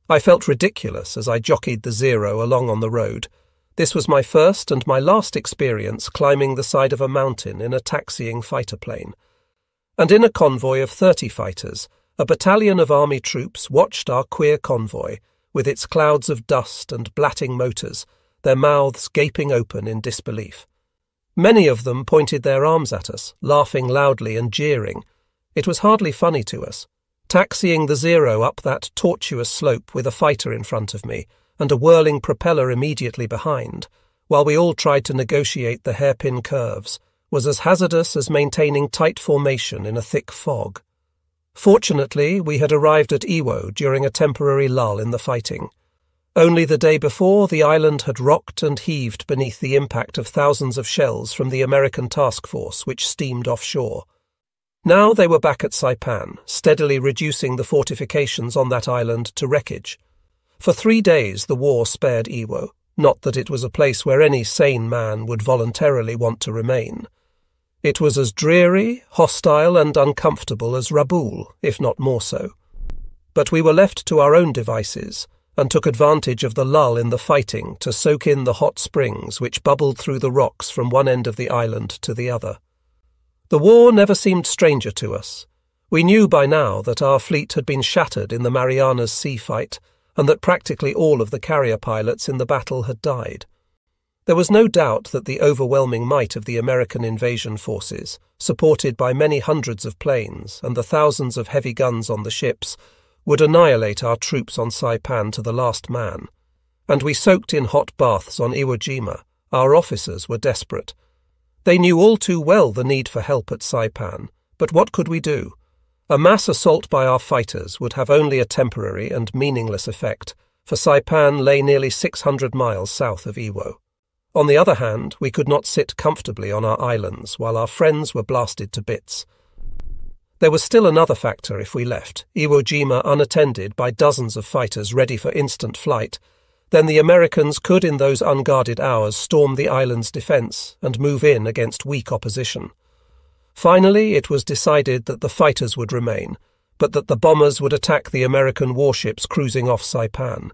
I felt ridiculous as I jockeyed the Zero along on the road. This was my first and my last experience climbing the side of a mountain in a taxiing fighter plane. And in a convoy of 30 fighters, a battalion of army troops watched our queer convoy, with its clouds of dust and blatting motors, their mouths gaping open in disbelief. Many of them pointed their arms at us, laughing loudly and jeering. It was hardly funny to us. Taxiing the Zero up that tortuous slope with a fighter in front of me, and a whirling propeller immediately behind, while we all tried to negotiate the hairpin curves, was as hazardous as maintaining tight formation in a thick fog. Fortunately, we had arrived at Iwo during a temporary lull in the fighting. Only the day before, the island had rocked and heaved beneath the impact of thousands of shells from the American task force which steamed offshore. Now they were back at Saipan, steadily reducing the fortifications on that island to wreckage. For 3 days the war spared Iwo. Not that it was a place where any sane man would voluntarily want to remain. It was as dreary, hostile and uncomfortable as Rabaul, if not more so. But we were left to our own devices, and took advantage of the lull in the fighting to soak in the hot springs which bubbled through the rocks from one end of the island to the other. The war never seemed stranger to us. We knew by now that our fleet had been shattered in the Marianas sea fight, and that practically all of the carrier pilots in the battle had died. There was no doubt that the overwhelming might of the American invasion forces, supported by many hundreds of planes and the thousands of heavy guns on the ships, would annihilate our troops on Saipan to the last man. And we soaked in hot baths on Iwo Jima. Our officers were desperate. They knew all too well the need for help at Saipan, but what could we do? A mass assault by our fighters would have only a temporary and meaningless effect, for Saipan lay nearly 600 miles south of Iwo. On the other hand, we could not sit comfortably on our islands while our friends were blasted to bits. There was still another factor if we left Iwo Jima unattended by dozens of fighters ready for instant flight. Then the Americans could in those unguarded hours storm the island's defence and move in against weak opposition. Finally, it was decided that the fighters would remain, but that the bombers would attack the American warships cruising off Saipan.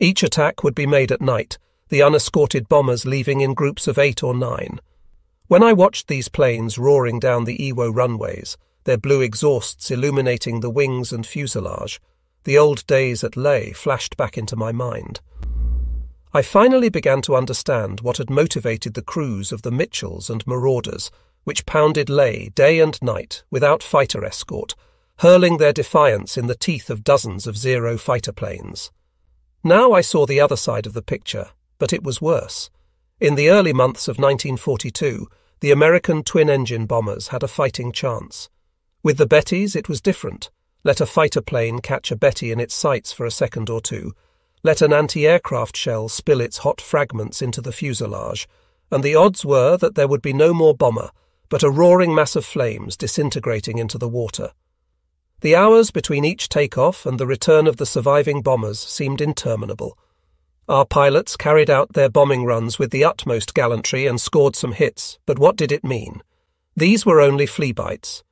Each attack would be made at night, the unescorted bombers leaving in groups of 8 or 9. When I watched these planes roaring down the Iwo runways, their blue exhausts illuminating the wings and fuselage, the old days at Lae flashed back into my mind. I finally began to understand what had motivated the crews of the Mitchells and Marauders, which pounded Lae day and night without fighter escort, hurling their defiance in the teeth of dozens of Zero fighter planes. Now I saw the other side of the picture, but it was worse. In the early months of 1942, the American twin-engine bombers had a fighting chance. With the Bettys, it was different. Let a fighter plane catch a Betty in its sights for a second or two, let an anti-aircraft shell spill its hot fragments into the fuselage, and the odds were that there would be no more bomber, but a roaring mass of flames disintegrating into the water. The hours between each takeoff and the return of the surviving bombers seemed interminable. Our pilots carried out their bombing runs with the utmost gallantry and scored some hits, but what did it mean? These were only flea bites,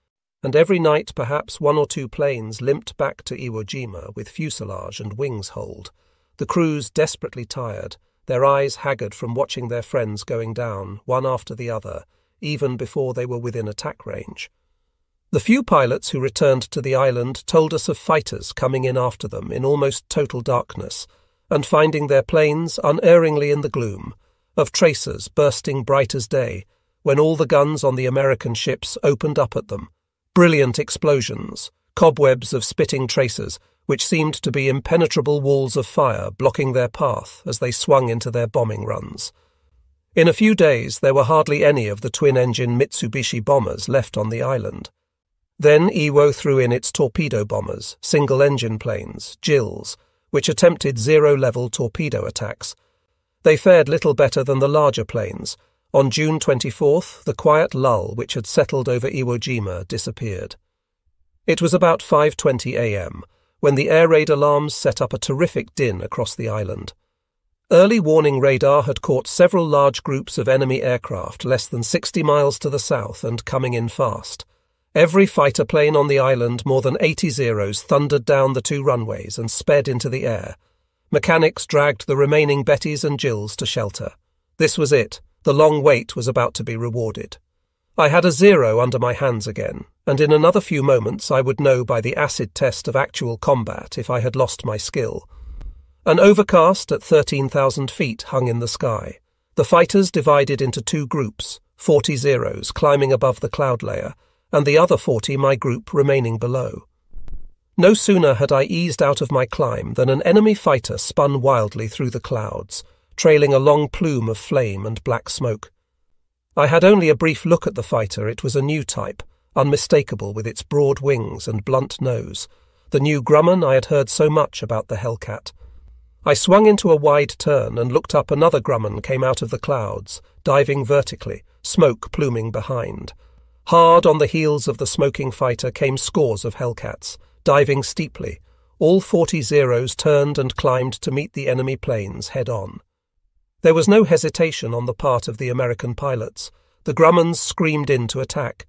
and every night perhaps 1 or 2 planes limped back to Iwo Jima with fuselage and wings holed, the crews desperately tired, their eyes haggard from watching their friends going down, one after the other, even before they were within attack range. The few pilots who returned to the island told us of fighters coming in after them in almost total darkness, and finding their planes unerringly in the gloom, of tracers bursting bright as day, when all the guns on the American ships opened up at them, brilliant explosions, cobwebs of spitting tracers, which seemed to be impenetrable walls of fire blocking their path as they swung into their bombing runs. In a few days there were hardly any of the twin-engine Mitsubishi bombers left on the island. Then Iwo threw in its torpedo bombers, single-engine planes, Jills, which attempted Zero-level torpedo attacks. They fared little better than the larger planes. On June 24th, the quiet lull which had settled over Iwo Jima disappeared. It was about 5:20 a.m. when the air raid alarms set up a terrific din across the island. Early warning radar had caught several large groups of enemy aircraft less than 60 miles to the south and coming in fast. Every fighter plane on the island, more than 80 Zeros, thundered down the 2 runways and sped into the air. Mechanics dragged the remaining Bettys and Jills to shelter. This was it. The long wait was about to be rewarded. I had a Zero under my hands again, and in another few moments I would know by the acid test of actual combat if I had lost my skill. An overcast at 13,000 feet hung in the sky. The fighters divided into 2 groups, 40 Zeros climbing above the cloud layer, and the other 40 my group remaining below. No sooner had I eased out of my climb than an enemy fighter spun wildly through the clouds, trailing a long plume of flame and black smoke. I had only a brief look at the fighter. It was a new type, unmistakable with its broad wings and blunt nose, the new Grumman I had heard so much about, the Hellcat. I swung into a wide turn and looked up. Another Grumman came out of the clouds, diving vertically, smoke pluming behind. Hard on the heels of the smoking fighter came scores of Hellcats, diving steeply. All 40 Zeros turned and climbed to meet the enemy planes head-on. There was no hesitation on the part of the American pilots. The Grummans screamed in to attack.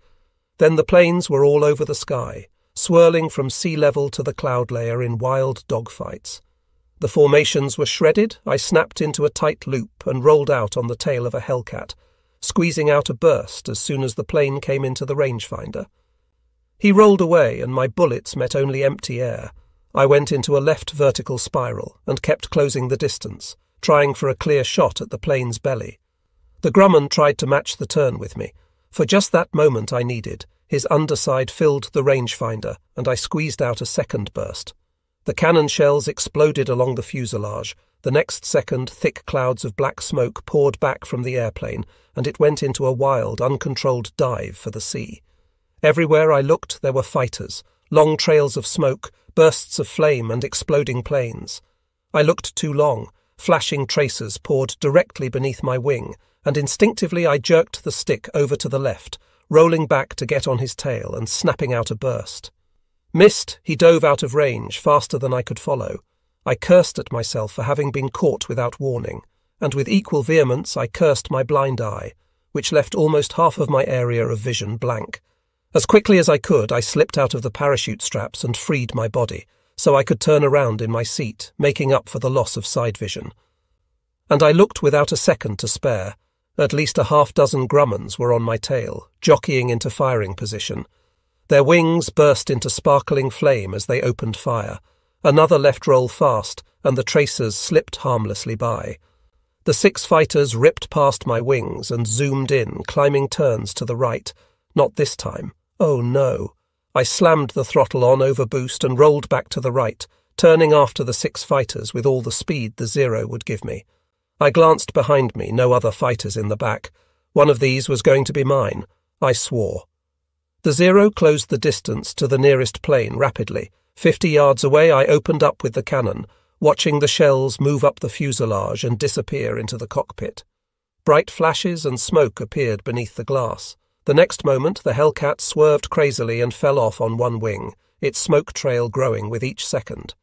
Then the planes were all over the sky, swirling from sea level to the cloud layer in wild dogfights. The formations were shredded. I snapped into a tight loop and rolled out on the tail of a Hellcat, squeezing out a burst as soon as the plane came into the rangefinder. He rolled away and my bullets met only empty air. I went into a left vertical spiral and kept closing the distance, trying for a clear shot at the plane's belly. The Grumman tried to match the turn with me. For just that moment I needed, his underside filled the rangefinder and I squeezed out a second burst. The cannon shells exploded along the fuselage. The next second, thick clouds of black smoke poured back from the airplane, and it went into a wild, uncontrolled dive for the sea. Everywhere I looked there were fighters, long trails of smoke, bursts of flame and exploding planes. I looked too long. Flashing tracers poured directly beneath my wing, and instinctively I jerked the stick over to the left, rolling back to get on his tail and snapping out a burst. Missed, he dove out of range faster than I could follow. I cursed at myself for having been caught without warning, and with equal vehemence I cursed my blind eye, which left almost half of my area of vision blank. As quickly as I could, I slipped out of the parachute straps and freed my body, so I could turn around in my seat, making up for the loss of side vision. And I looked without a second to spare. At least a half-dozen Grummans were on my tail, jockeying into firing position. Their wings burst into sparkling flame as they opened fire. Another left roll fast, and the tracers slipped harmlessly by. The six fighters ripped past my wings and zoomed in, climbing turns to the right. Not this time. Oh no. I slammed the throttle on over boost and rolled back to the right, turning after the six fighters with all the speed the Zero would give me. I glanced behind me, no other fighters in the back. One of these was going to be mine. I swore. The Zero closed the distance to the nearest plane rapidly. 50 yards away, I opened up with the cannon, watching the shells move up the fuselage and disappear into the cockpit. Bright flashes and smoke appeared beneath the glass. The next moment, the Hellcat swerved crazily and fell off on one wing, its smoke trail growing with each second.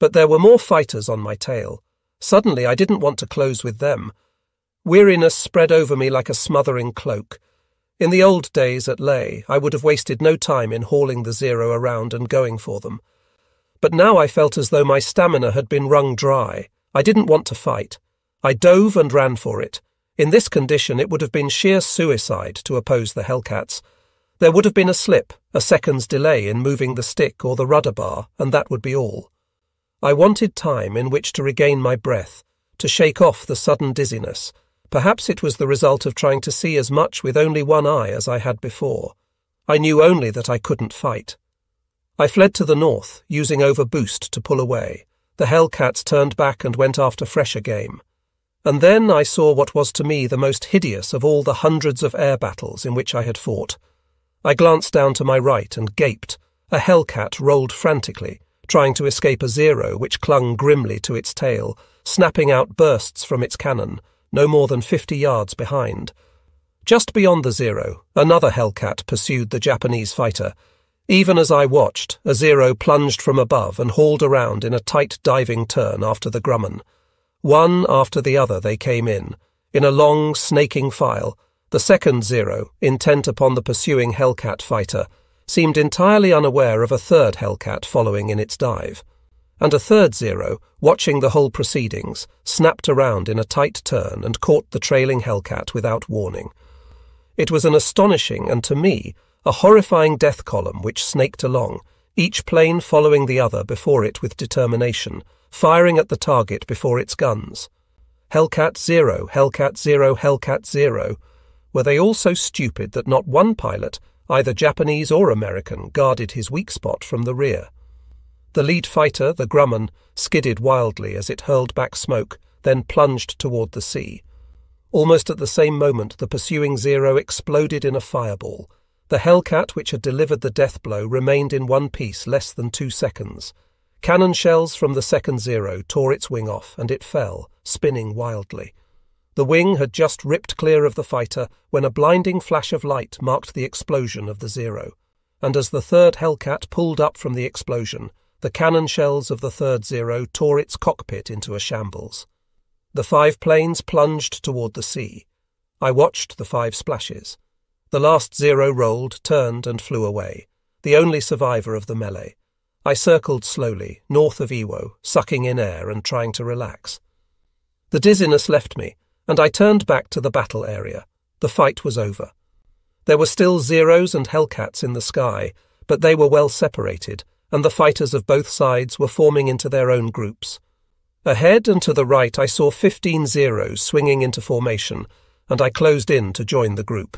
But there were more fighters on my tail. Suddenly, I didn't want to close with them. Weariness spread over me like a smothering cloak. In the old days at Lae, I would have wasted no time in hauling the Zero around and going for them. But now I felt as though my stamina had been wrung dry. I didn't want to fight. I dove and ran for it. In this condition, it would have been sheer suicide to oppose the Hellcats. There would have been a slip, a second's delay in moving the stick or the rudder bar, and that would be all. I wanted time in which to regain my breath, to shake off the sudden dizziness. Perhaps it was the result of trying to see as much with only one eye as I had before. I knew only that I couldn't fight. I fled to the north, using overboost to pull away. The Hellcats turned back and went after fresher game. And then I saw what was to me the most hideous of all the hundreds of air battles in which I had fought. I glanced down to my right and gaped. A Hellcat rolled frantically, trying to escape a Zero which clung grimly to its tail, snapping out bursts from its cannon, no more than 50 yards behind. Just beyond the Zero, another Hellcat pursued the Japanese fighter. Even as I watched, a Zero plunged from above and hauled around in a tight diving turn after the Grumman. One after the other they came in a long, snaking file. The second Zero, intent upon the pursuing Hellcat fighter, seemed entirely unaware of a third Hellcat following in its dive. And a third Zero, watching the whole proceedings, snapped around in a tight turn and caught the trailing Hellcat without warning. It was an astonishing and, to me, a horrifying death column which snaked along, each plane following the other before it with determination, firing at the target before its guns. Hellcat Zero, Hellcat Zero, Hellcat Zero. Were they all so stupid that not one pilot, either Japanese or American, guarded his weak spot from the rear? The lead fighter, the Grumman, skidded wildly as it hurled back smoke, then plunged toward the sea. Almost at the same moment, the pursuing Zero exploded in a fireball. The Hellcat which had delivered the death blow remained in one piece less than 2 seconds. Cannon shells from the second Zero tore its wing off, and it fell, spinning wildly. The wing had just ripped clear of the fighter when a blinding flash of light marked the explosion of the Zero, and as the third Hellcat pulled up from the explosion, the cannon shells of the third Zero tore its cockpit into a shambles. The 5 planes plunged toward the sea. I watched the 5 splashes. The last Zero rolled, turned, and flew away, the only survivor of the melee. I circled slowly, north of Iwo, sucking in air and trying to relax. The dizziness left me, and I turned back to the battle area. The fight was over. There were still Zeros and Hellcats in the sky, but they were well separated, and the fighters of both sides were forming into their own groups. Ahead and to the right I saw 15 Zeros swinging into formation, and I closed in to join the group.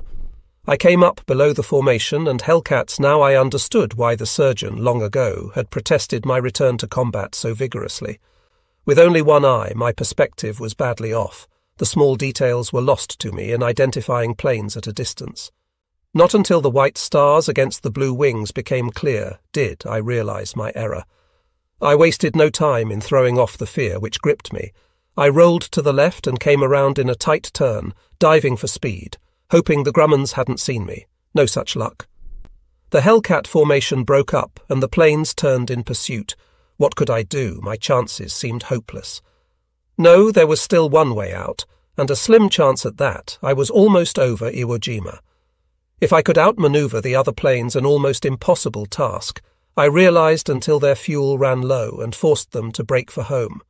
I came up below the formation, and Hellcats now I understood why the surgeon, long ago, had protested my return to combat so vigorously. With only one eye, my perspective was badly off. The small details were lost to me in identifying planes at a distance. Not until the white stars against the blue wings became clear did I realize my error. I wasted no time in throwing off the fear which gripped me. I rolled to the left and came around in a tight turn, diving for speed, hoping the Grummans hadn't seen me. No such luck. The Hellcat formation broke up, and the planes turned in pursuit. What could I do? My chances seemed hopeless. No, there was still one way out, and a slim chance at that. I was almost over Iwo Jima. If I could outmaneuver the other planes, an almost impossible task, I realized, until their fuel ran low and forced them to break for home.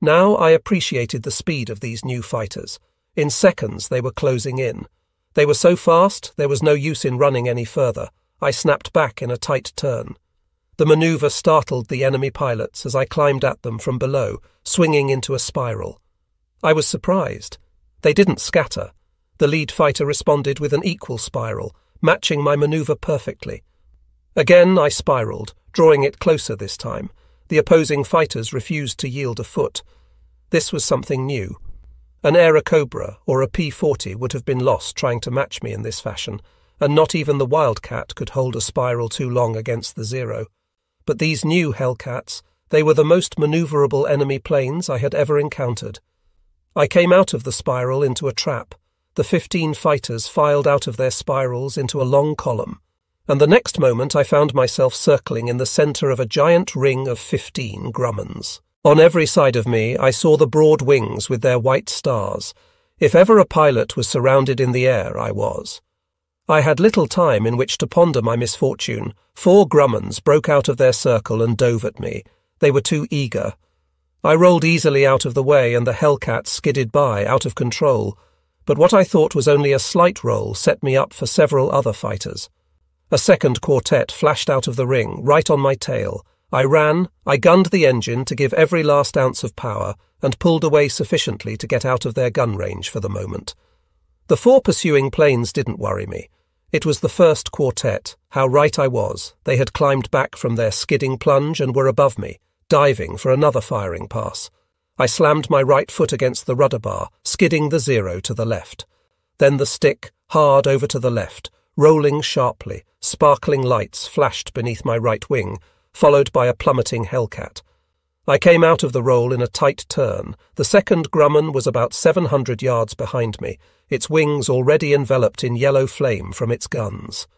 Now I appreciated the speed of these new fighters. In seconds they were closing in. They were so fast there was no use in running any further. I snapped back in a tight turn. The maneuver startled the enemy pilots as I climbed at them from below, swinging into a spiral. I was surprised. They didn't scatter. The lead fighter responded with an equal spiral, matching my maneuver perfectly. Again I spiraled, drawing it closer this time. The opposing fighters refused to yield a foot. This was something new. An Aero Cobra or a P-40 would have been lost trying to match me in this fashion, and not even the Wildcat could hold a spiral too long against the Zero. But these new Hellcats, they were the most maneuverable enemy planes I had ever encountered. I came out of the spiral into a trap. The 15 fighters filed out of their spirals into a long column, and the next moment I found myself circling in the centre of a giant ring of 15 Grummans. On every side of me I saw the broad wings with their white stars. If ever a pilot was surrounded in the air, I was. I had little time in which to ponder my misfortune. 4 Grummans broke out of their circle and dove at me. They were too eager. I rolled easily out of the way and the Hellcat skidded by, out of control, but what I thought was only a slight roll set me up for several other fighters. A second quartet flashed out of the ring, right on my tail. I ran, I gunned the engine to give every last ounce of power, and pulled away sufficiently to get out of their gun range for the moment. The 4 pursuing planes didn't worry me. It was the first quartet. How right I was. They had climbed back from their skidding plunge and were above me, diving for another firing pass. I slammed my right foot against the rudder bar, skidding the Zero to the left. Then the stick, hard over to the left, rolling sharply. Sparkling lights flashed beneath my right wing, followed by a plummeting Hellcat. I came out of the roll in a tight turn. The second Grumman was about 700 yards behind me, its wings already enveloped in yellow flame from its guns.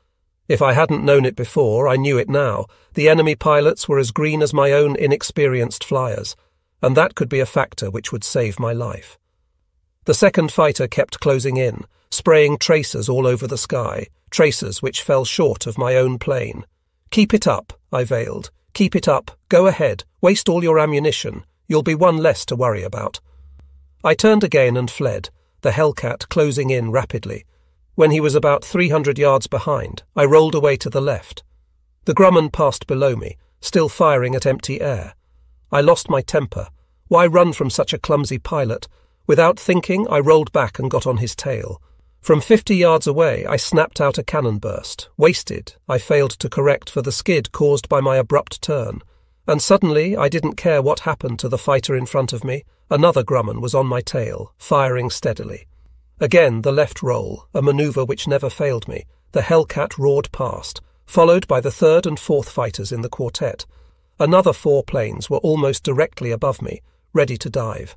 If I hadn't known it before, I knew it now. The enemy pilots were as green as my own inexperienced flyers, and that could be a factor which would save my life. The second fighter kept closing in, spraying tracers all over the sky, tracers which fell short of my own plane. "Keep it up," I wailed. "Keep it up. Go ahead. Waste all your ammunition. You'll be one less to worry about." I turned again and fled, the Hellcat closing in rapidly. When he was about 300 yards behind, I rolled away to the left. The Grumman passed below me, still firing at empty air. I lost my temper. Why run from such a clumsy pilot? Without thinking, I rolled back and got on his tail. From 50 yards away, I snapped out a cannon burst. Wasted, I failed to correct for the skid caused by my abrupt turn. And suddenly, I didn't care what happened to the fighter in front of me. Another Grumman was on my tail, firing steadily. Again, the left roll, a maneuver which never failed me. The Hellcat roared past, followed by the third and fourth fighters in the quartet. Another 4 planes were almost directly above me, ready to dive.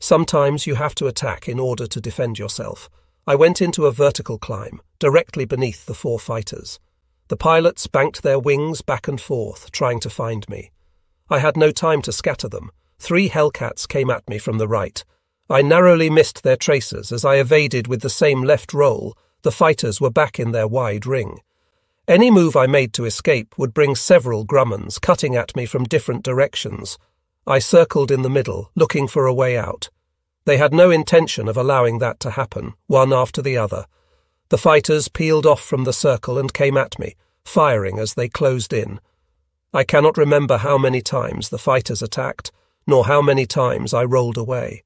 Sometimes you have to attack in order to defend yourself. I went into a vertical climb, directly beneath the 4 fighters. The pilots banked their wings back and forth, trying to find me. I had no time to scatter them. 3 Hellcats came at me from the right. I narrowly missed their tracers as I evaded with the same left roll. The fighters were back in their wide ring. Any move I made to escape would bring several Grummans cutting at me from different directions. I circled in the middle, looking for a way out. They had no intention of allowing that to happen, one after the other. The fighters peeled off from the circle and came at me, firing as they closed in. I cannot remember how many times the fighters attacked, nor how many times I rolled away.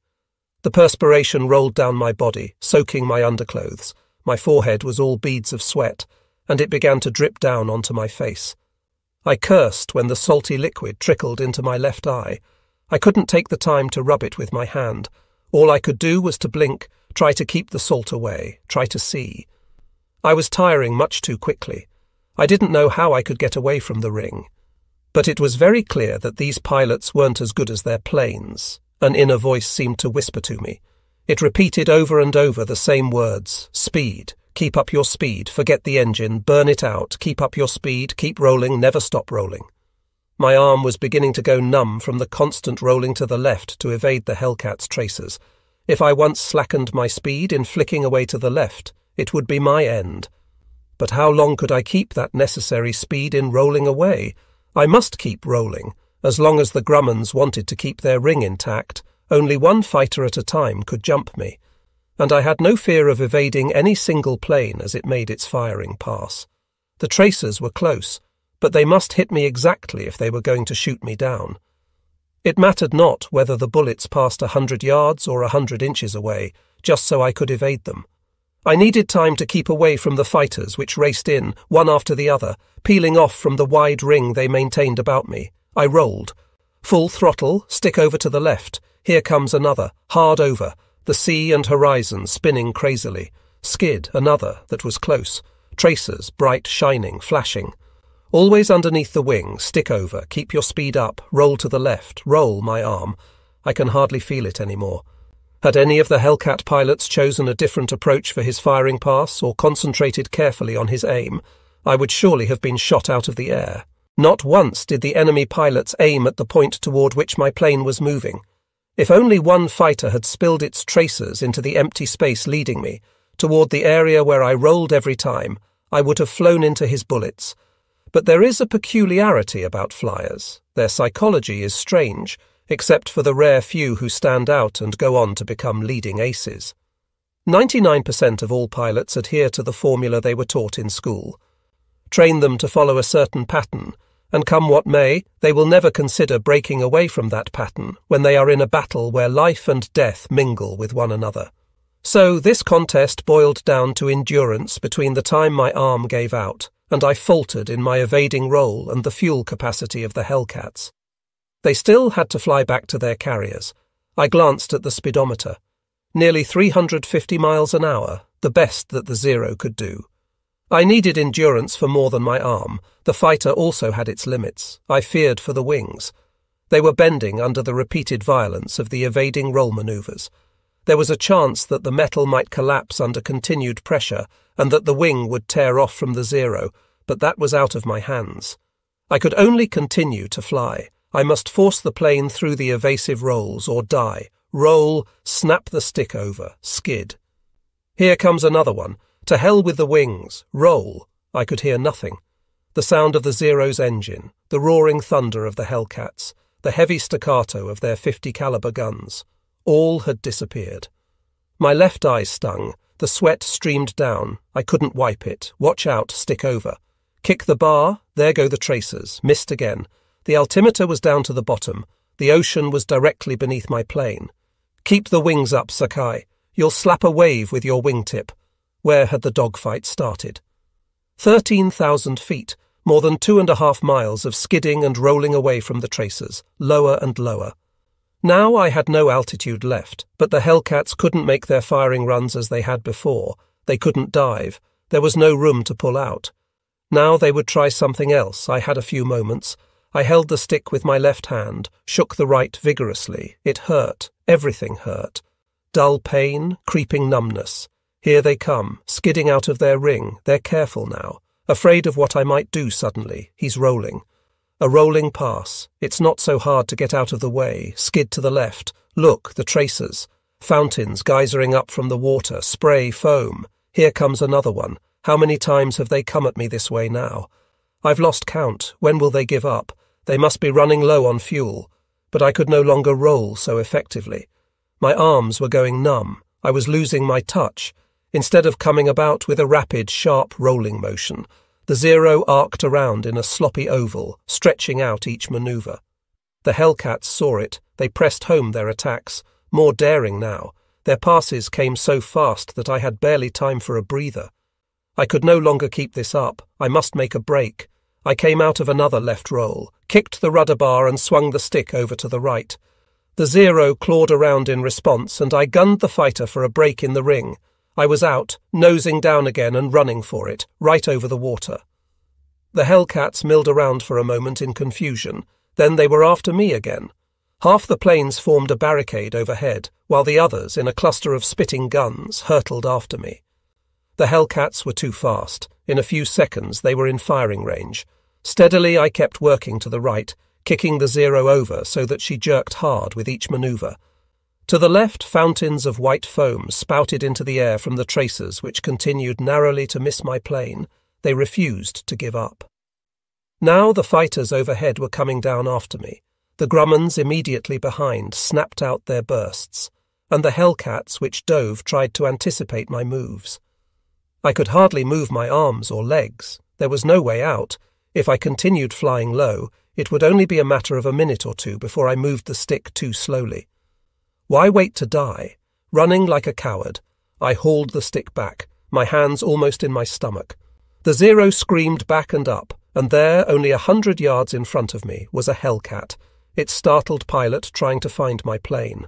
The perspiration rolled down my body, soaking my underclothes. My forehead was all beads of sweat, and it began to drip down onto my face. I cursed when the salty liquid trickled into my left eye. I couldn't take the time to rub it with my hand. All I could do was to blink, try to keep the salt away, try to see. I was tiring much too quickly. I didn't know how I could get away from the ring. But it was very clear that these pilots weren't as good as their planes. An inner voice seemed to whisper to me. It repeated over and over the same words: speed, keep up your speed, forget the engine, burn it out, keep up your speed, keep rolling, never stop rolling. My arm was beginning to go numb from the constant rolling to the left to evade the Hellcat's tracers. If I once slackened my speed in flicking away to the left, it would be my end. But how long could I keep that necessary speed in rolling away? I must keep rolling, as long as the Grummans wanted to keep their ring intact. Only one fighter at a time could jump me, and I had no fear of evading any single plane as it made its firing pass. The tracers were close, but they must hit me exactly if they were going to shoot me down. It mattered not whether the bullets passed 100 yards or 100 inches away, just so I could evade them. I needed time to keep away from the fighters which raced in, one after the other, peeling off from the wide ring they maintained about me. I rolled. Full throttle, stick over to the left. Here comes another, hard over, the sea and horizon spinning crazily. Skid, another, that was close. Tracers, bright, shining, flashing. Always underneath the wing, stick over, keep your speed up, roll to the left, roll, my arm. I can hardly feel it anymore. Had any of the Hellcat pilots chosen a different approach for his firing pass or concentrated carefully on his aim, I would surely have been shot out of the air. Not once did the enemy pilots aim at the point toward which my plane was moving. If only one fighter had spilled its tracers into the empty space leading me, toward the area where I rolled every time, I would have flown into his bullets. But there is a peculiarity about flyers. Their psychology is strange, except for the rare few who stand out and go on to become leading aces. 99% of all pilots adhere to the formula they were taught in school. Train them to follow a certain pattern, and come what may, they will never consider breaking away from that pattern when they are in a battle where life and death mingle with one another. So this contest boiled down to endurance between the time my arm gave out, and I faltered in my evading role and the fuel capacity of the Hellcats. They still had to fly back to their carriers. I glanced at the speedometer. Nearly 350 miles an hour, the best that the Zero could do. I needed endurance for more than my arm. The fighter also had its limits. I feared for the wings. They were bending under the repeated violence of the evading roll maneuvers. There was a chance that the metal might collapse under continued pressure and that the wing would tear off from the Zero, but that was out of my hands. I could only continue to fly. I must force the plane through the evasive rolls or die. Roll, snap the stick over, skid. Here comes another one. To hell with the wings. Roll. I could hear nothing. The sound of the Zero's engine, the roaring thunder of the Hellcats, the heavy staccato of their 50-caliber guns. All had disappeared. My left eye stung. The sweat streamed down. I couldn't wipe it. Watch out, stick over. Kick the bar. There go the tracers. Missed again. The altimeter was down to the bottom. The ocean was directly beneath my plane. Keep the wings up, Sakai. You'll slap a wave with your wingtip. Where had the dogfight started? 13,000 feet, more than 2.5 miles of skidding and rolling away from the tracers, lower and lower. Now I had no altitude left, but the Hellcats couldn't make their firing runs as they had before. They couldn't dive. There was no room to pull out. Now they would try something else. I had a few moments. I held the stick with my left hand, shook the right vigorously. It hurt. Everything hurt. Dull pain, creeping numbness. Here they come, skidding out of their ring. They're careful now, afraid of what I might do suddenly. He's rolling. A rolling pass. It's not so hard to get out of the way. Skid to the left. Look, the tracers. Fountains geysering up from the water, spray, foam. Here comes another one. How many times have they come at me this way now? I've lost count. When will they give up? They must be running low on fuel. But I could no longer roll so effectively. My arms were going numb. I was losing my touch. Instead of coming about with a rapid, sharp rolling motion, the Zero arced around in a sloppy oval, stretching out each maneuver. The Hellcats saw it. They pressed home their attacks, more daring now. Their passes came so fast that I had barely time for a breather. I could no longer keep this up. I must make a break. I came out of another left roll, kicked the rudder bar and swung the stick over to the right. The Zero clawed around in response, and I gunned the fighter for a break in the ring. I was out, nosing down again and running for it, right over the water. The Hellcats milled around for a moment in confusion. Then they were after me again. Half the planes formed a barricade overhead, while the others, in a cluster of spitting guns, hurtled after me. The Hellcats were too fast. In a few seconds they were in firing range. Steadily I kept working to the right, kicking the Zero over so that she jerked hard with each maneuver. To the left, fountains of white foam spouted into the air from the tracers which continued narrowly to miss my plane. They refused to give up. Now the fighters overhead were coming down after me. The Grummans immediately behind snapped out their bursts, and the Hellcats which dove tried to anticipate my moves. I could hardly move my arms or legs. There was no way out. If I continued flying low, it would only be a matter of a minute or two before I moved the stick too slowly. Why wait to die? Running like a coward, I hauled the stick back, my hands almost in my stomach. The Zero screamed back and up, and there, only 100 yards in front of me, was a Hellcat, its startled pilot trying to find my plane.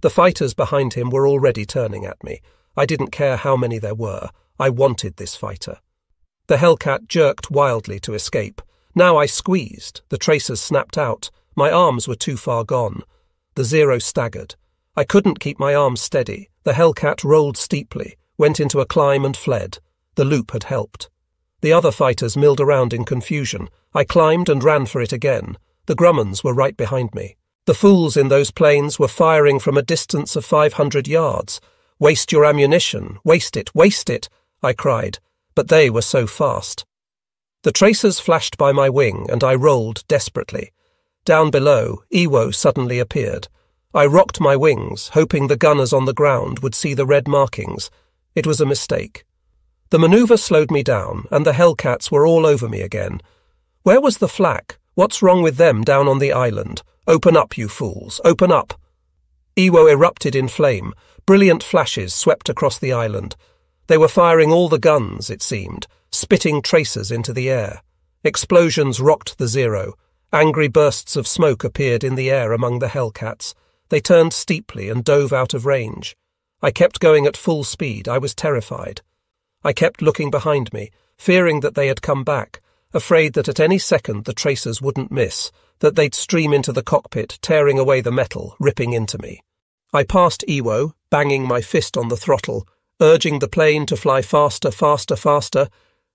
The fighters behind him were already turning at me. I didn't care how many there were. I wanted this fighter. The Hellcat jerked wildly to escape. Now I squeezed. The tracers snapped out. My arms were too far gone. The Zero staggered. I couldn't keep my arms steady. The Hellcat rolled steeply, went into a climb and fled. The loop had helped. The other fighters milled around in confusion. I climbed and ran for it again. The Grummans were right behind me. The fools in those planes were firing from a distance of 500 yards. "Waste your ammunition! Waste it! Waste it!" I cried, but they were so fast. The tracers flashed by my wing, and I rolled desperately. Down below, Iwo suddenly appeared. I rocked my wings, hoping the gunners on the ground would see the red markings. It was a mistake. The manoeuvre slowed me down, and the Hellcats were all over me again. Where was the flak? What's wrong with them down on the island? Open up, you fools, open up. Iwo erupted in flame. Brilliant flashes swept across the island. They were firing all the guns, it seemed, spitting tracers into the air. Explosions rocked the Zero. Angry bursts of smoke appeared in the air among the Hellcats. They turned steeply and dove out of range. I kept going at full speed. I was terrified. I kept looking behind me, fearing that they had come back, afraid that at any second the tracers wouldn't miss, that they'd stream into the cockpit, tearing away the metal, ripping into me. I passed Iwo, banging my fist on the throttle, urging the plane to fly faster, faster, faster.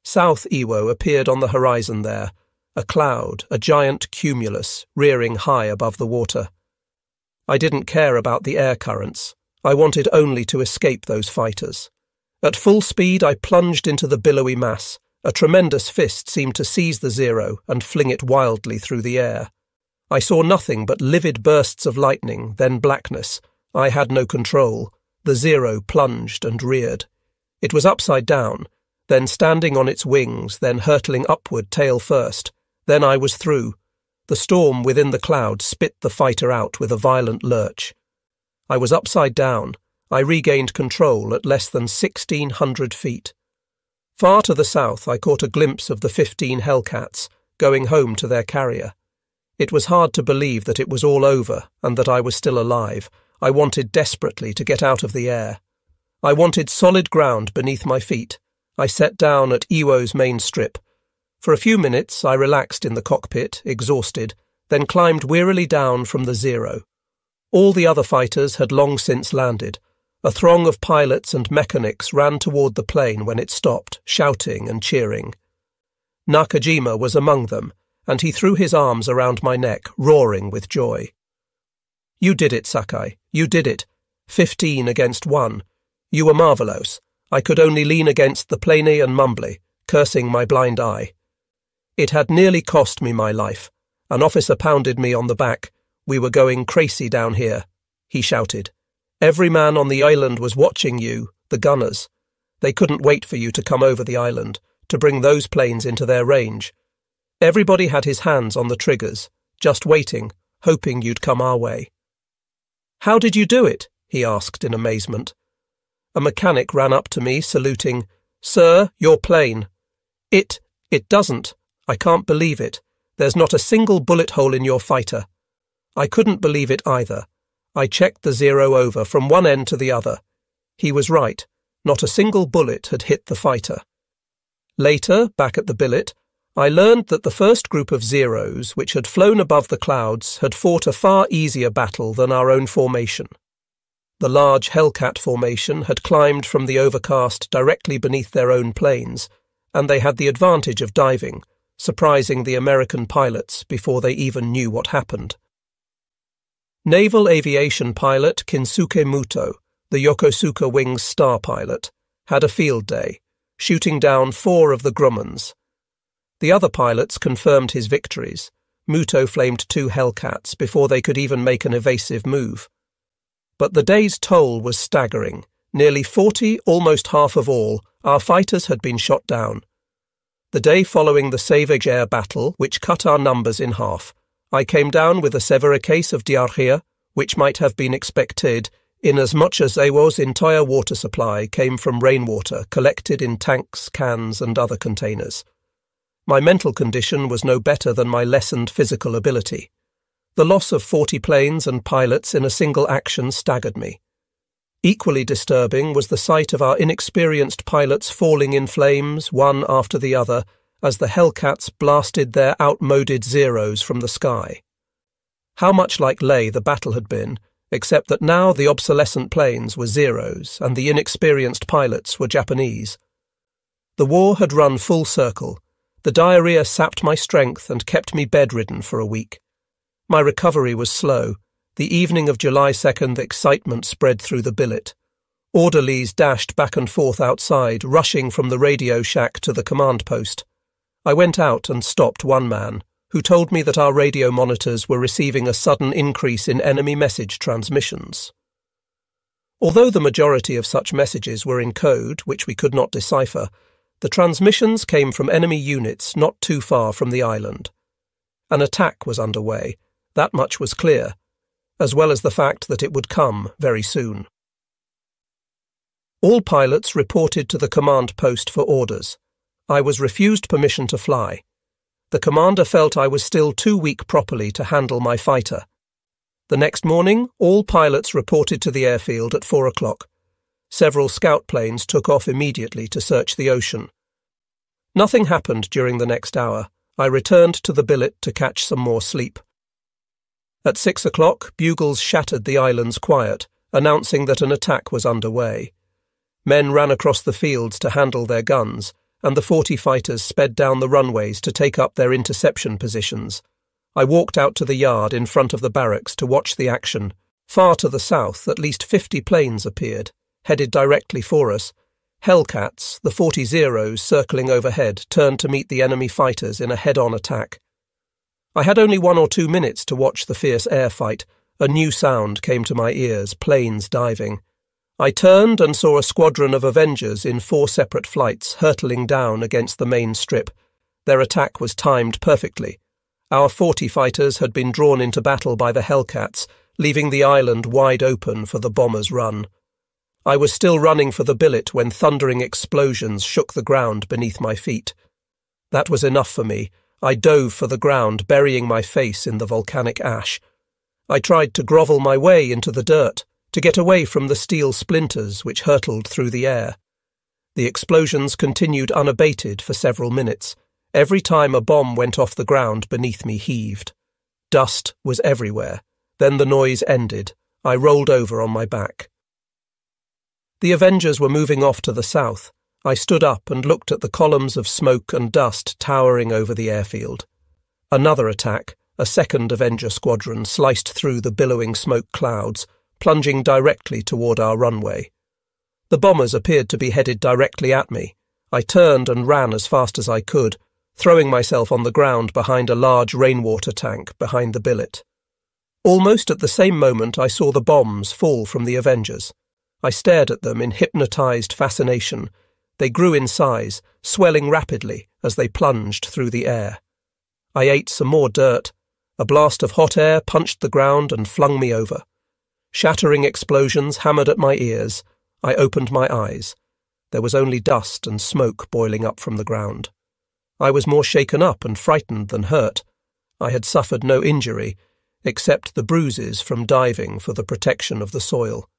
South Iwo appeared on the horizon there, a cloud, a giant cumulus, rearing high above the water. I didn't care about the air currents. I wanted only to escape those fighters. At full speed, I plunged into the billowy mass. A tremendous fist seemed to seize the Zero and fling it wildly through the air. I saw nothing but livid bursts of lightning, then blackness. I had no control. The Zero plunged and reared. It was upside down, then standing on its wings, then hurtling upward tail first. Then I was through. The storm within the cloud spit the fighter out with a violent lurch. I was upside down. I regained control at less than 1,600 feet. Far to the south I caught a glimpse of the 15 Hellcats, going home to their carrier. It was hard to believe that it was all over and that I was still alive. I wanted desperately to get out of the air. I wanted solid ground beneath my feet. I sat down at Iwo's main strip. For a few minutes I relaxed in the cockpit, exhausted, then climbed wearily down from the Zero. All the other fighters had long since landed. A throng of pilots and mechanics ran toward the plane when it stopped, shouting and cheering. Nakajima was among them, and he threw his arms around my neck, roaring with joy. "You did it, Sakai. You did it. 15 against 1. You were marvelous." I could only lean against the planey and mumbly, cursing my blind eye. It had nearly cost me my life. An officer pounded me on the back. "We were going crazy down here," he shouted. "Every man on the island was watching you, the gunners. They couldn't wait for you to come over the island, to bring those planes into their range. Everybody had his hands on the triggers, just waiting, hoping you'd come our way." "How did you do it?" he asked in amazement. A mechanic ran up to me, saluting. "Sir, your plane. It doesn't. I can't believe it. There's not a single bullet hole in your fighter." I couldn't believe it either. I checked the Zero over from one end to the other. He was right. Not a single bullet had hit the fighter. Later, back at the billet, I learned that the first group of Zeros, which had flown above the clouds, had fought a far easier battle than our own formation. The large Hellcat formation had climbed from the overcast directly beneath their own planes, and they had the advantage of diving, surprising the American pilots before they even knew what happened. Naval aviation pilot Kinsuke Muto, the Yokosuka Wing's star pilot, had a field day. shooting down 4 of the Grummans. The other pilots confirmed his victories. Muto flamed 2 Hellcats before they could even make an evasive move. But the day's toll was staggering. Nearly 40, almost half of all, our fighters had been shot down. The day following the Savage Air battle, which cut our numbers in half, I came down with a severe case of diarrhea, which might have been expected, inasmuch as Awo's entire water supply came from rainwater collected in tanks, cans, and other containers. My mental condition was no better than my lessened physical ability. The loss of 40 planes and pilots in a single action staggered me. Equally disturbing was the sight of our inexperienced pilots falling in flames, one after the other, as the Hellcats blasted their outmoded Zeros from the sky. How much like Lae the battle had been, except that now the obsolescent planes were Zeros and the inexperienced pilots were Japanese. The war had run full circle. The diarrhea sapped my strength and kept me bedridden for a week. My recovery was slow. The evening of July 2nd, the excitement spread through the billet. Orderlies dashed back and forth outside, rushing from the radio shack to the command post. I went out and stopped one man, who told me that our radio monitors were receiving a sudden increase in enemy message transmissions. Although the majority of such messages were in code, which we could not decipher, the transmissions came from enemy units not too far from the island. An attack was underway. That much was clear, as well as the fact that it would come very soon. All pilots reported to the command post for orders. I was refused permission to fly. The commander felt I was still too weak properly to handle my fighter. The next morning, all pilots reported to the airfield at 4 o'clock. Several scout planes took off immediately to search the ocean. Nothing happened during the next hour. I returned to the billet to catch some more sleep. At 6 o'clock, bugles shattered the island's quiet, announcing that an attack was underway. Men ran across the fields to handle their guns, and the 40 fighters sped down the runways to take up their interception positions. I walked out to the yard in front of the barracks to watch the action. Far to the south, at least 50 planes appeared, headed directly for us. Hellcats, the 40 Zeros circling overhead, turned to meet the enemy fighters in a head-on attack. I had only 1 or 2 minutes to watch the fierce air fight. A new sound came to my ears, planes diving. I turned and saw a squadron of Avengers in 4 separate flights hurtling down against the main strip. Their attack was timed perfectly. Our 40 fighters had been drawn into battle by the Hellcats, leaving the island wide open for the bombers' run. I was still running for the billet when thundering explosions shook the ground beneath my feet. That was enough for me. I dove for the ground, burying my face in the volcanic ash. I tried to grovel my way into the dirt, to get away from the steel splinters which hurtled through the air. The explosions continued unabated for several minutes. Every time a bomb went off, the ground beneath me heaved. Dust was everywhere. Then the noise ended. I rolled over on my back. The Avengers were moving off to the south. I stood up and looked at the columns of smoke and dust towering over the airfield. Another attack, a second Avenger squadron, sliced through the billowing smoke clouds, plunging directly toward our runway. The bombers appeared to be headed directly at me. I turned and ran as fast as I could, throwing myself on the ground behind a large rainwater tank behind the billet. Almost at the same moment, I saw the bombs fall from the Avengers. I stared at them in hypnotized fascination. They grew in size, swelling rapidly as they plunged through the air. I ate some more dirt. A blast of hot air punched the ground and flung me over. Shattering explosions hammered at my ears. I opened my eyes. There was only dust and smoke boiling up from the ground. I was more shaken up and frightened than hurt. I had suffered no injury, except the bruises from diving for the protection of the soil.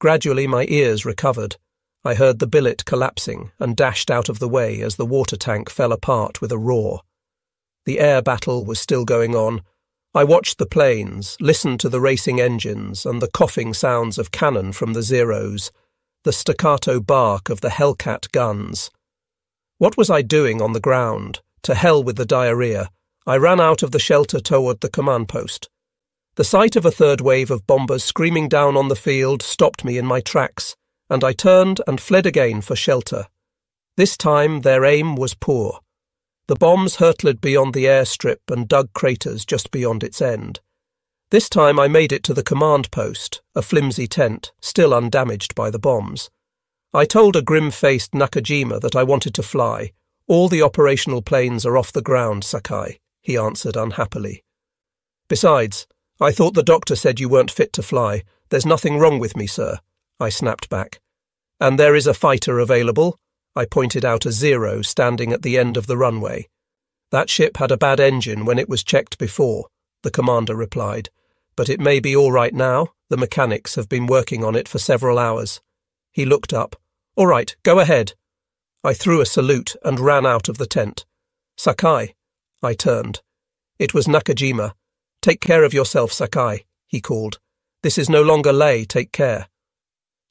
Gradually my ears recovered. I heard the billet collapsing and dashed out of the way as the water tank fell apart with a roar. The air battle was still going on. I watched the planes, listened to the racing engines and the coughing sounds of cannon from the Zeros, the staccato bark of the Hellcat guns. What was I doing on the ground? To hell with the diarrhea. I ran out of the shelter toward the command post. The sight of a third wave of bombers screaming down on the field stopped me in my tracks, and I turned and fled again for shelter. This time their aim was poor. The bombs hurtled beyond the airstrip and dug craters just beyond its end. This time I made it to the command post, a flimsy tent, still undamaged by the bombs. I told a grim-faced Nakajima that I wanted to fly. "All the operational planes are off the ground, Sakai," he answered unhappily. "Besides, I thought the doctor said you weren't fit to fly. There's nothing wrong with me, sir," I snapped back. "And there is a fighter available?" I pointed out a Zero standing at the end of the runway. "That ship had a bad engine when it was checked before," the commander replied. "But it may be all right now. The mechanics have been working on it for several hours." He looked up. "All right, go ahead." I threw a salute and ran out of the tent. "Sakai," I turned. It was Nakajima. "Take care of yourself, Sakai," he called. "This is no longer Lae, take care."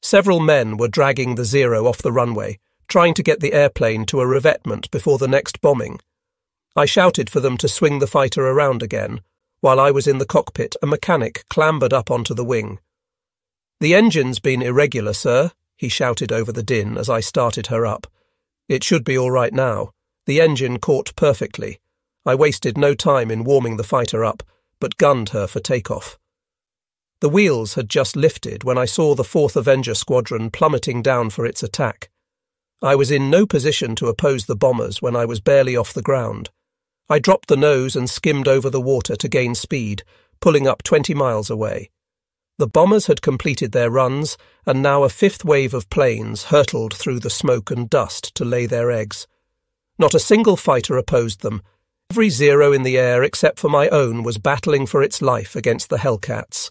Several men were dragging the Zero off the runway, trying to get the airplane to a revetment before the next bombing. I shouted for them to swing the fighter around again. While I was in the cockpit, a mechanic clambered up onto the wing. "The engine's been irregular, sir," he shouted over the din as I started her up. "It should be all right now." The engine caught perfectly. I wasted no time in warming the fighter up, but gunned her for takeoff. The wheels had just lifted when I saw the 4th Avenger Squadron plummeting down for its attack. I was in no position to oppose the bombers when I was barely off the ground. I dropped the nose and skimmed over the water to gain speed, pulling up 20 miles away. The bombers had completed their runs, and now a 5th wave of planes hurtled through the smoke and dust to lay their eggs. Not a single fighter opposed them. Every Zero in the air except for my own was battling for its life against the Hellcats.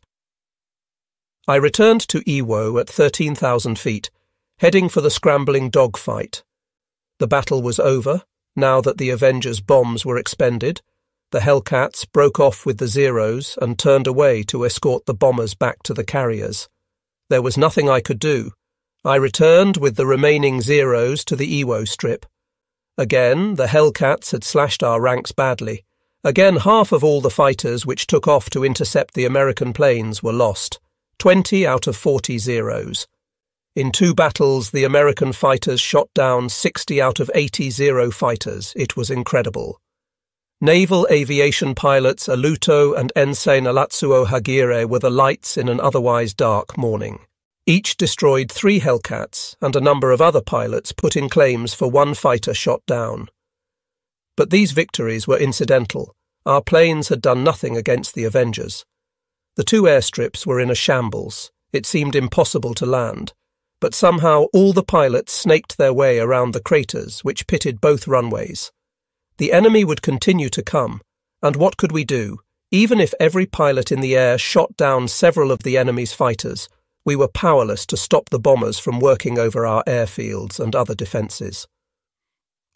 I returned to Iwo at 13,000 feet, heading for the scrambling dogfight. The battle was over, now that the Avengers' bombs were expended. The Hellcats broke off with the Zeros and turned away to escort the bombers back to the carriers. There was nothing I could do. I returned with the remaining Zeros to the Iwo Strip. Again, the Hellcats had slashed our ranks badly. Again, half of all the fighters which took off to intercept the American planes were lost. 20 out of 40 Zeros. In 2 battles, the American fighters shot down 60 out of 80 Zero fighters. It was incredible. Naval aviation pilots Aluto and Ensign Alatsuo Hagire were the lights in an otherwise dark morning. Each destroyed 3 Hellcats, and a number of other pilots put in claims for 1 fighter shot down. But these victories were incidental. Our planes had done nothing against the Avengers. The 2 airstrips were in a shambles. It seemed impossible to land. But somehow all the pilots snaked their way around the craters, which pitted both runways. The enemy would continue to come, and what could we do? Even if every pilot in the air shot down several of the enemy's fighters, we were powerless to stop the bombers from working over our airfields and other defences.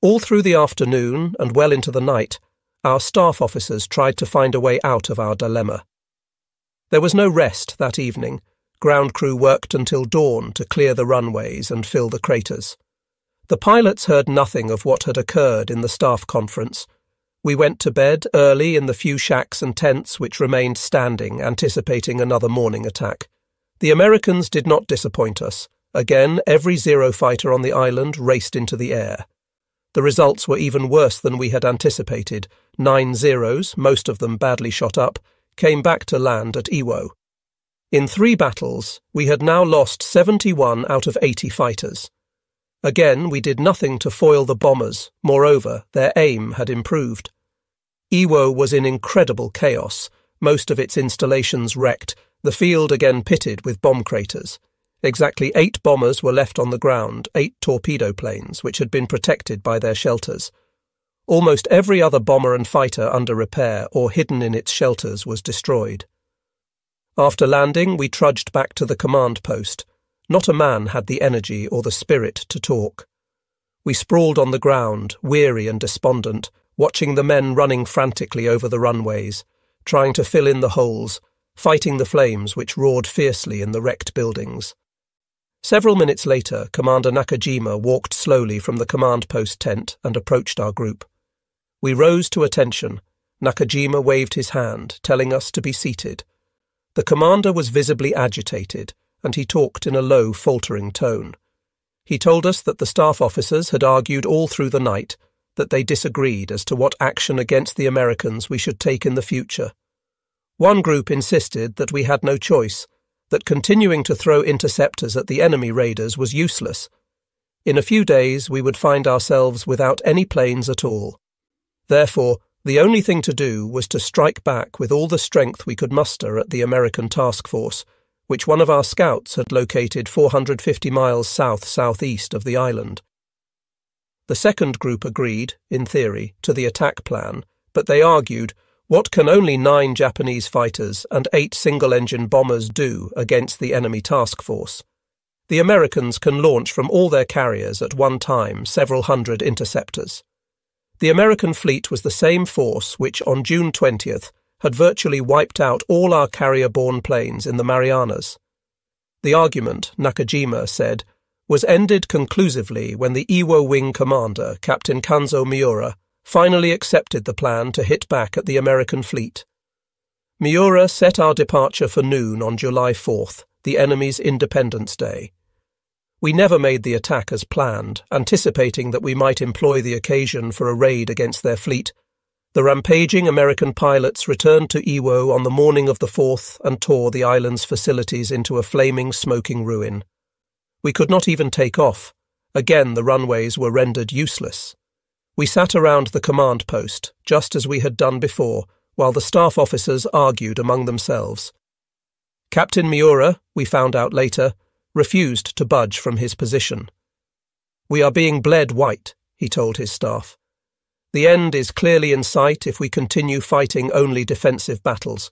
All through the afternoon and well into the night, our staff officers tried to find a way out of our dilemma. There was no rest that evening. Ground crew worked until dawn to clear the runways and fill the craters. The pilots heard nothing of what had occurred in the staff conference. We went to bed early in the few shacks and tents which remained standing, anticipating another morning attack. The Americans did not disappoint us. Again, every Zero fighter on the island raced into the air. The results were even worse than we had anticipated. 9 Zeros, most of them badly shot up, came back to land at Iwo. In 3 battles, we had now lost 71 out of 80 fighters. Again, we did nothing to foil the bombers. Moreover, their aim had improved. Iwo was in incredible chaos, most of its installations wrecked, the field again pitted with bomb craters. Exactly 8 bombers were left on the ground, 8 torpedo planes, which had been protected by their shelters. Almost every other bomber and fighter under repair or hidden in its shelters was destroyed. After landing, we trudged back to the command post. Not a man had the energy or the spirit to talk. We sprawled on the ground, weary and despondent, watching the men running frantically over the runways, trying to fill in the holes, fighting the flames which roared fiercely in the wrecked buildings. Several minutes later, Commander Nakajima walked slowly from the command post tent and approached our group. We rose to attention. Nakajima waved his hand, telling us to be seated. The commander was visibly agitated, and he talked in a low, faltering tone. He told us that the staff officers had argued all through the night that they disagreed as to what action against the Americans we should take in the future. One group insisted that we had no choice, that continuing to throw interceptors at the enemy raiders was useless. In a few days we would find ourselves without any planes at all. Therefore, the only thing to do was to strike back with all the strength we could muster at the American task force, which one of our scouts had located 450 miles south-southeast of the island. The second group agreed, in theory, to the attack plan, but they argued, what can only 9 Japanese fighters and 8 single-engine bombers do against the enemy task force? The Americans can launch from all their carriers at one time several hundred interceptors. The American fleet was the same force which, on June 20th, had virtually wiped out all our carrier-borne planes in the Marianas. The argument, Nakajima said, was ended conclusively when the Iwo Wing commander, Captain Kanzo Miura, finally accepted the plan to hit back at the American fleet. Miura set our departure for noon on July 4th, the enemy's Independence Day. We never made the attack as planned, anticipating that we might employ the occasion for a raid against their fleet. The rampaging American pilots returned to Iwo on the morning of the 4th and tore the island's facilities into a flaming, smoking ruin. We could not even take off. Again, the runways were rendered useless. We sat around the command post, just as we had done before, while the staff officers argued among themselves. Captain Miura, we found out later, refused to budge from his position. "We are being bled white," he told his staff. "The end is clearly in sight if we continue fighting only defensive battles.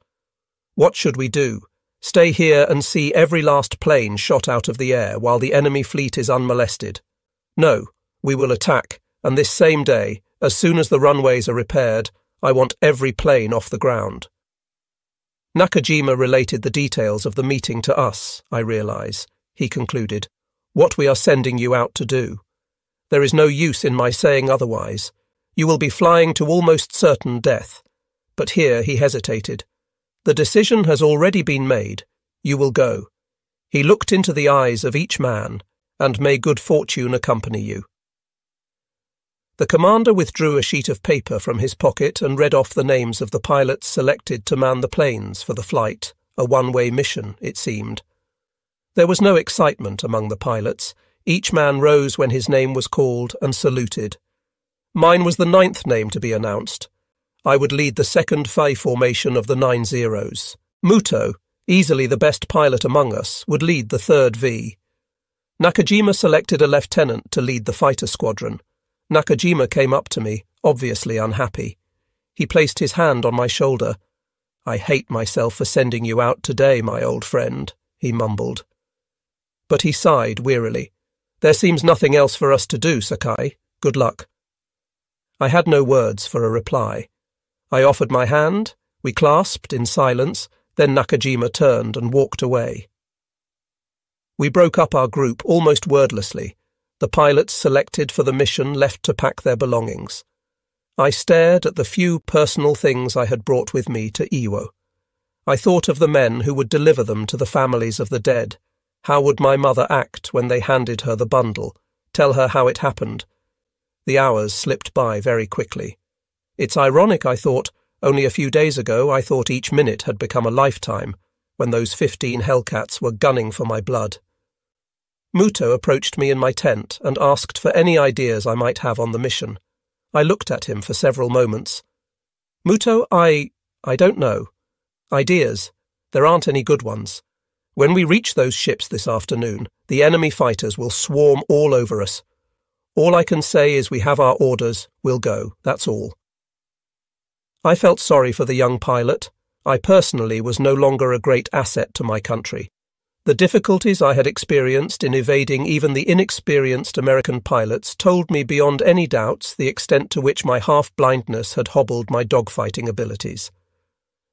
What should we do? Stay here and see every last plane shot out of the air while the enemy fleet is unmolested? No, we will attack, and this same day, as soon as the runways are repaired, I want every plane off the ground." Nakajima related the details of the meeting to us, I realize. He concluded, "What we are sending you out to do. There is no use in my saying otherwise. You will be flying to almost certain death." But here he hesitated. "The decision has already been made. You will go." He looked into the eyes of each man, "and may good fortune accompany you." The commander withdrew a sheet of paper from his pocket and read off the names of the pilots selected to man the planes for the flight, a one-way mission, it seemed. There was no excitement among the pilots. Each man rose when his name was called and saluted. Mine was the 9th name to be announced. I would lead the 2nd Phi formation of the 9 Zeros. Muto, easily the best pilot among us, would lead the 3rd V. Nakajima selected a lieutenant to lead the fighter squadron. Nakajima came up to me, obviously unhappy. He placed his hand on my shoulder. "I hate myself for sending you out today, my old friend," he mumbled. But he sighed wearily. "There seems nothing else for us to do, Sakai. Good luck." I had no words for a reply. I offered my hand, we clasped in silence, then Nakajima turned and walked away. We broke up our group almost wordlessly. The pilots selected for the mission left to pack their belongings. I stared at the few personal things I had brought with me to Iwo. I thought of the men who would deliver them to the families of the dead. How would my mother act when they handed her the bundle? Tell her how it happened. The hours slipped by very quickly. It's ironic, I thought. Only a few days ago I thought each minute had become a lifetime, when those 15 Hellcats were gunning for my blood. Muto approached me in my tent and asked for any ideas I might have on the mission. I looked at him for several moments. "Muto, I don't know. Ideas. There aren't any good ones. When we reach those ships this afternoon, the enemy fighters will swarm all over us. All I can say is we have our orders, we'll go, that's all." I felt sorry for the young pilot. I personally was no longer a great asset to my country. The difficulties I had experienced in evading even the inexperienced American pilots told me beyond any doubts the extent to which my half-blindness had hobbled my dogfighting abilities.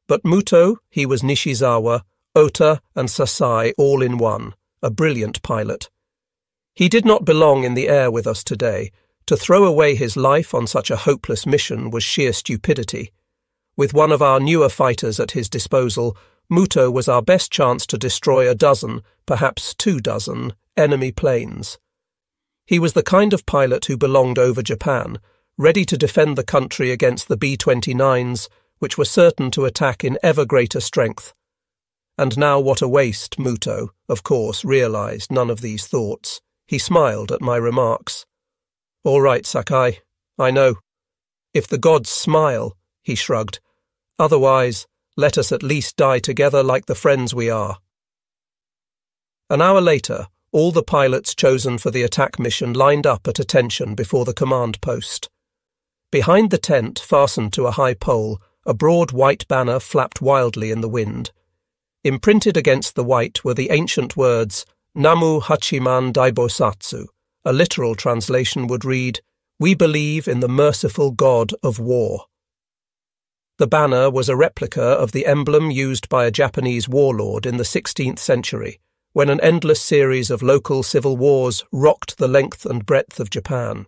But Muto, he was Nishizawa, Ota and Sasai all in one, a brilliant pilot. He did not belong in the air with us today. To throw away his life on such a hopeless mission was sheer stupidity. With one of our newer fighters at his disposal, Muto was our best chance to destroy a dozen, perhaps 2 dozen, enemy planes. He was the kind of pilot who belonged over Japan, ready to defend the country against the B-29s, which were certain to attack in ever greater strength. And now what a waste, Muto, of course, realized none of these thoughts. He smiled at my remarks. All right, Sakai, I know. If the gods smile, he shrugged. Otherwise, let us at least die together like the friends we are. An hour later, all the pilots chosen for the attack mission lined up at attention before the command post. Behind the tent, fastened to a high pole, a broad white banner flapped wildly in the wind. Imprinted against the white were the ancient words, Namu Hachiman Daibosatsu. A literal translation would read, We believe in the merciful God of war. The banner was a replica of the emblem used by a Japanese warlord in the 16th century, when an endless series of local civil wars rocked the length and breadth of Japan.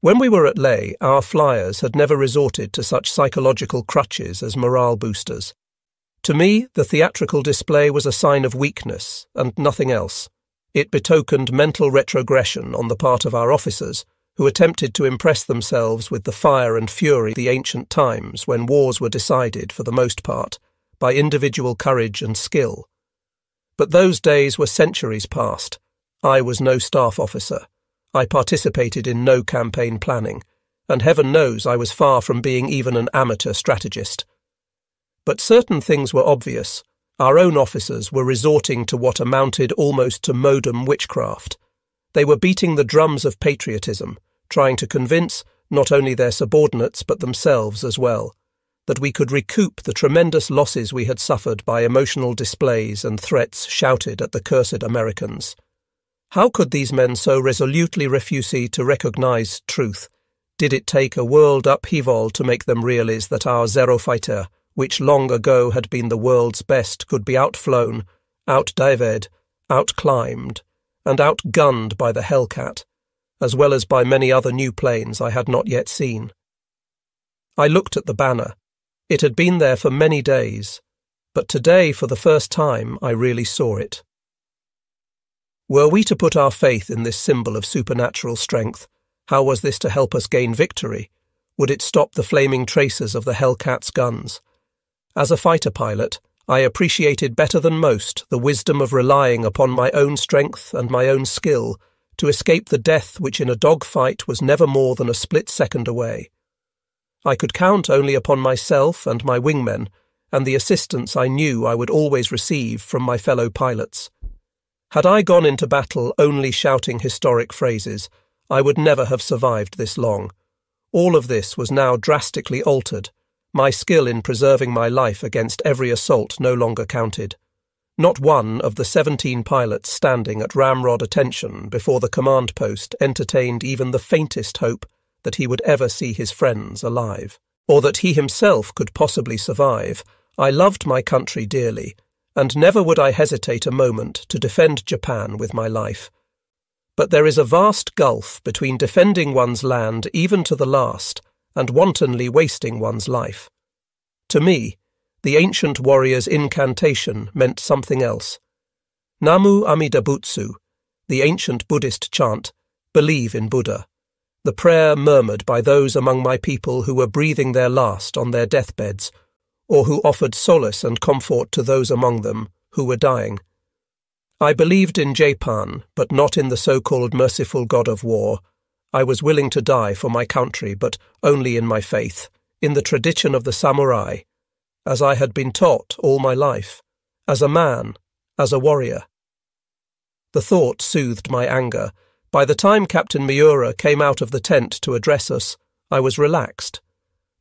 When we were at Lae, our flyers had never resorted to such psychological crutches as morale boosters. To me, the theatrical display was a sign of weakness and nothing else. It betokened mental retrogression on the part of our officers, who attempted to impress themselves with the fire and fury of the ancient times when wars were decided, for the most part, by individual courage and skill. But those days were centuries past. I was no staff officer. I participated in no campaign planning, and heaven knows I was far from being even an amateur strategist. But certain things were obvious. Our own officers were resorting to what amounted almost to modem witchcraft. They were beating the drums of patriotism, trying to convince not only their subordinates but themselves as well, that we could recoup the tremendous losses we had suffered by emotional displays and threats shouted at the cursed Americans. How could these men so resolutely refuse to recognize truth? Did it take a world upheaval to make them realize that our Zero fighter, which long ago had been the world's best, could be outflown, outdivered, outclimbed, and outgunned by the Hellcat, as well as by many other new planes I had not yet seen? I looked at the banner. It had been there for many days, but today, for the first time, I really saw it. Were we to put our faith in this symbol of supernatural strength, how was this to help us gain victory? Would it stop the flaming traces of the Hellcat's guns? As a fighter pilot, I appreciated better than most the wisdom of relying upon my own strength and my own skill to escape the death which in a dogfight was never more than a split second away. I could count only upon myself and my wingmen, and the assistance I knew I would always receive from my fellow pilots. Had I gone into battle only shouting historic phrases, I would never have survived this long. All of this was now drastically altered. My skill in preserving my life against every assault no longer counted. Not one of the 17 pilots standing at ramrod attention before the command post entertained even the faintest hope that he would ever see his friends alive, or that he himself could possibly survive. I loved my country dearly, and never would I hesitate a moment to defend Japan with my life. But there is a vast gulf between defending one's land even to the last and wantonly wasting one's life. To me, the ancient warrior's incantation meant something else. Namu Amida Butsu, the ancient Buddhist chant, believe in Buddha, the prayer murmured by those among my people who were breathing their last on their deathbeds, or who offered solace and comfort to those among them who were dying. I believed in Japan, but not in the so-called merciful god of war. I was willing to die for my country, but only in my faith, in the tradition of the samurai, as I had been taught all my life, as a man, as a warrior. The thought soothed my anger. By the time Captain Miura came out of the tent to address us, I was relaxed.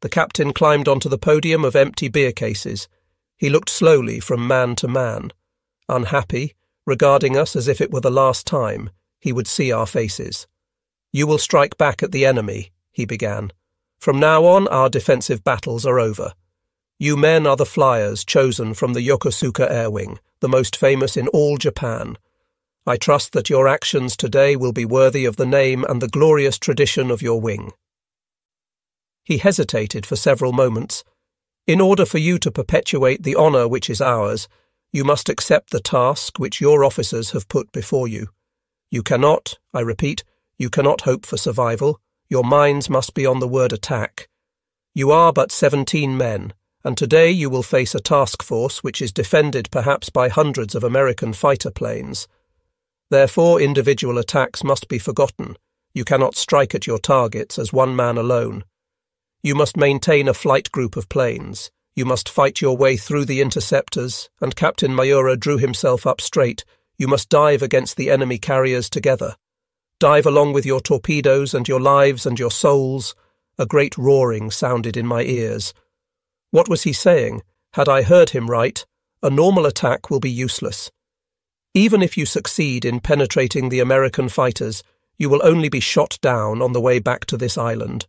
The captain climbed onto the podium of empty beer cases. He looked slowly from man to man, unhappy, regarding us as if it were the last time he would see our faces. You will strike back at the enemy, he began. From now on, our defensive battles are over. You men are the flyers chosen from the Yokosuka Air Wing, the most famous in all Japan. I trust that your actions today will be worthy of the name and the glorious tradition of your wing. He hesitated for several moments. In order for you to perpetuate the honor which is ours, you must accept the task which your officers have put before you. You cannot, I repeat, You cannot hope for survival. Your minds must be on the word attack. You are but 17 men, and today you will face a task force which is defended perhaps by hundreds of American fighter planes. Therefore, individual attacks must be forgotten. You cannot strike at your targets as one man alone. You must maintain a flight group of planes. You must fight your way through the interceptors, and Captain Miura drew himself up straight. You must dive against the enemy carriers together. Dive along with your torpedoes and your lives and your souls. A great roaring sounded in my ears. What was he saying? Had I heard him right, a normal attack will be useless. Even if you succeed in penetrating the American fighters, you will only be shot down on the way back to this island.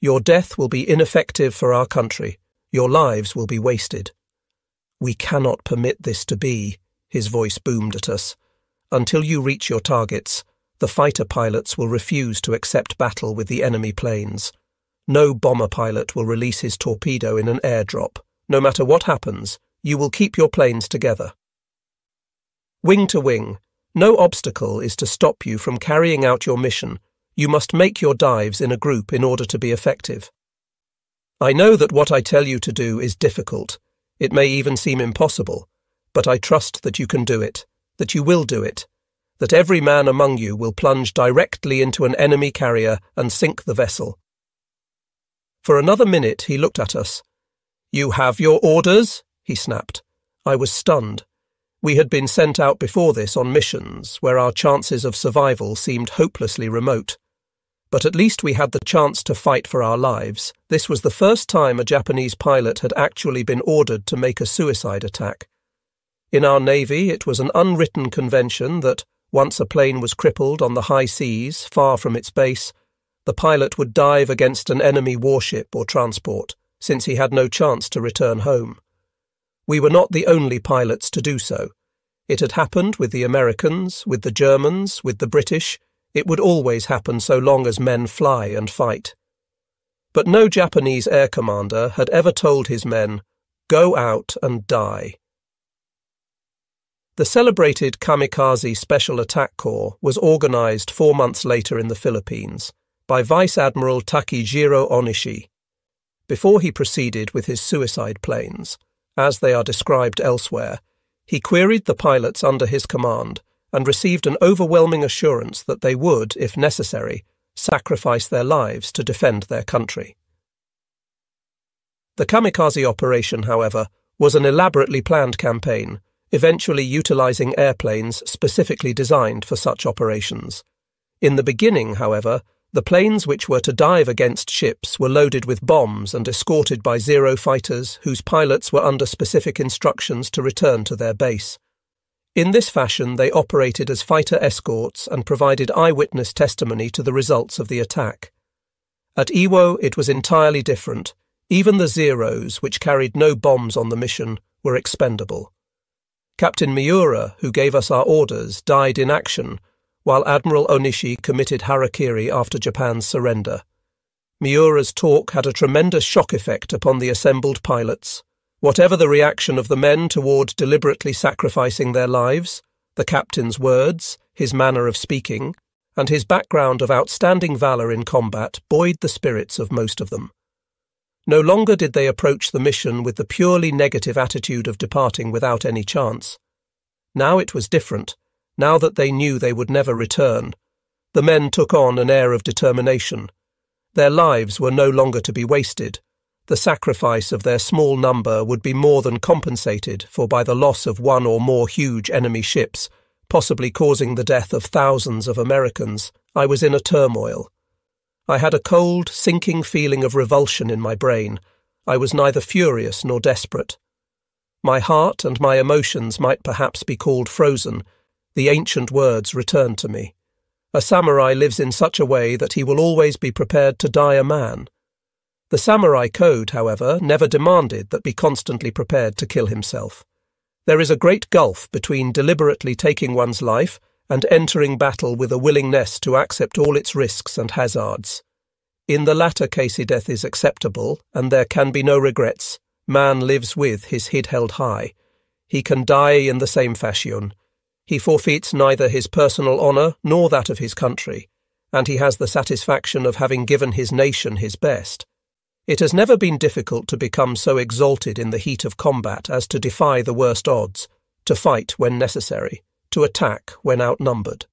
Your death will be ineffective for our country. Your lives will be wasted. We cannot permit this to be, his voice boomed at us. Until you reach your targets, the fighter pilots will refuse to accept battle with the enemy planes. No bomber pilot will release his torpedo in an airdrop. No matter what happens, you will keep your planes together. Wing to wing. No obstacle is to stop you from carrying out your mission. You must make your dives in a group in order to be effective. I know that what I tell you to do is difficult. It may even seem impossible, but I trust that you can do it, that you will do it. That every man among you will plunge directly into an enemy carrier and sink the vessel. For another minute he looked at us. You have your orders? He snapped. I was stunned. We had been sent out before this on missions where our chances of survival seemed hopelessly remote. But at least we had the chance to fight for our lives. This was the first time a Japanese pilot had actually been ordered to make a suicide attack. In our Navy, it was an unwritten convention that, once a plane was crippled on the high seas, far from its base, the pilot would dive against an enemy warship or transport, since he had no chance to return home. We were not the only pilots to do so. It had happened with the Americans, with the Germans, with the British. It would always happen so long as men fly and fight. But no Japanese air commander had ever told his men, "Go out and die." The celebrated Kamikaze Special Attack Corps was organized 4 months later in the Philippines by Vice Admiral Takejiro Onishi, before he proceeded with his suicide planes, as they are described elsewhere. He queried the pilots under his command and received an overwhelming assurance that they would, if necessary, sacrifice their lives to defend their country. The kamikaze operation, however, was an elaborately planned campaign, eventually utilizing airplanes specifically designed for such operations. In the beginning, however, the planes which were to dive against ships were loaded with bombs and escorted by Zero fighters whose pilots were under specific instructions to return to their base. In this fashion, they operated as fighter escorts and provided eyewitness testimony to the results of the attack. At Iwo, it was entirely different. Even the Zeros, which carried no bombs on the mission, were expendable. Captain Miura, who gave us our orders, died in action, while Admiral Onishi committed harakiri after Japan's surrender. Miura's talk had a tremendous shock effect upon the assembled pilots. Whatever the reaction of the men toward deliberately sacrificing their lives, the captain's words, his manner of speaking, and his background of outstanding valor in combat buoyed the spirits of most of them. No longer did they approach the mission with the purely negative attitude of departing without any chance. Now it was different. Now that they knew they would never return, the men took on an air of determination. Their lives were no longer to be wasted. The sacrifice of their small number would be more than compensated for by the loss of one or more huge enemy ships, possibly causing the death of thousands of Americans. I was in a turmoil. I had a cold, sinking feeling of revulsion in my brain. I was neither furious nor desperate. My heart and my emotions might perhaps be called frozen. The ancient words returned to me. A samurai lives in such a way that he will always be prepared to die a man. The samurai code, however, never demanded that be constantly prepared to kill himself. There is a great gulf between deliberately taking one's life and entering battle with a willingness to accept all its risks and hazards. In the latter case, death is acceptable, and there can be no regrets. Man lives with his head held high. He can die in the same fashion. He forfeits neither his personal honour nor that of his country, and he has the satisfaction of having given his nation his best. It has never been difficult to become so exalted in the heat of combat as to defy the worst odds, to fight when necessary, to attack when outnumbered.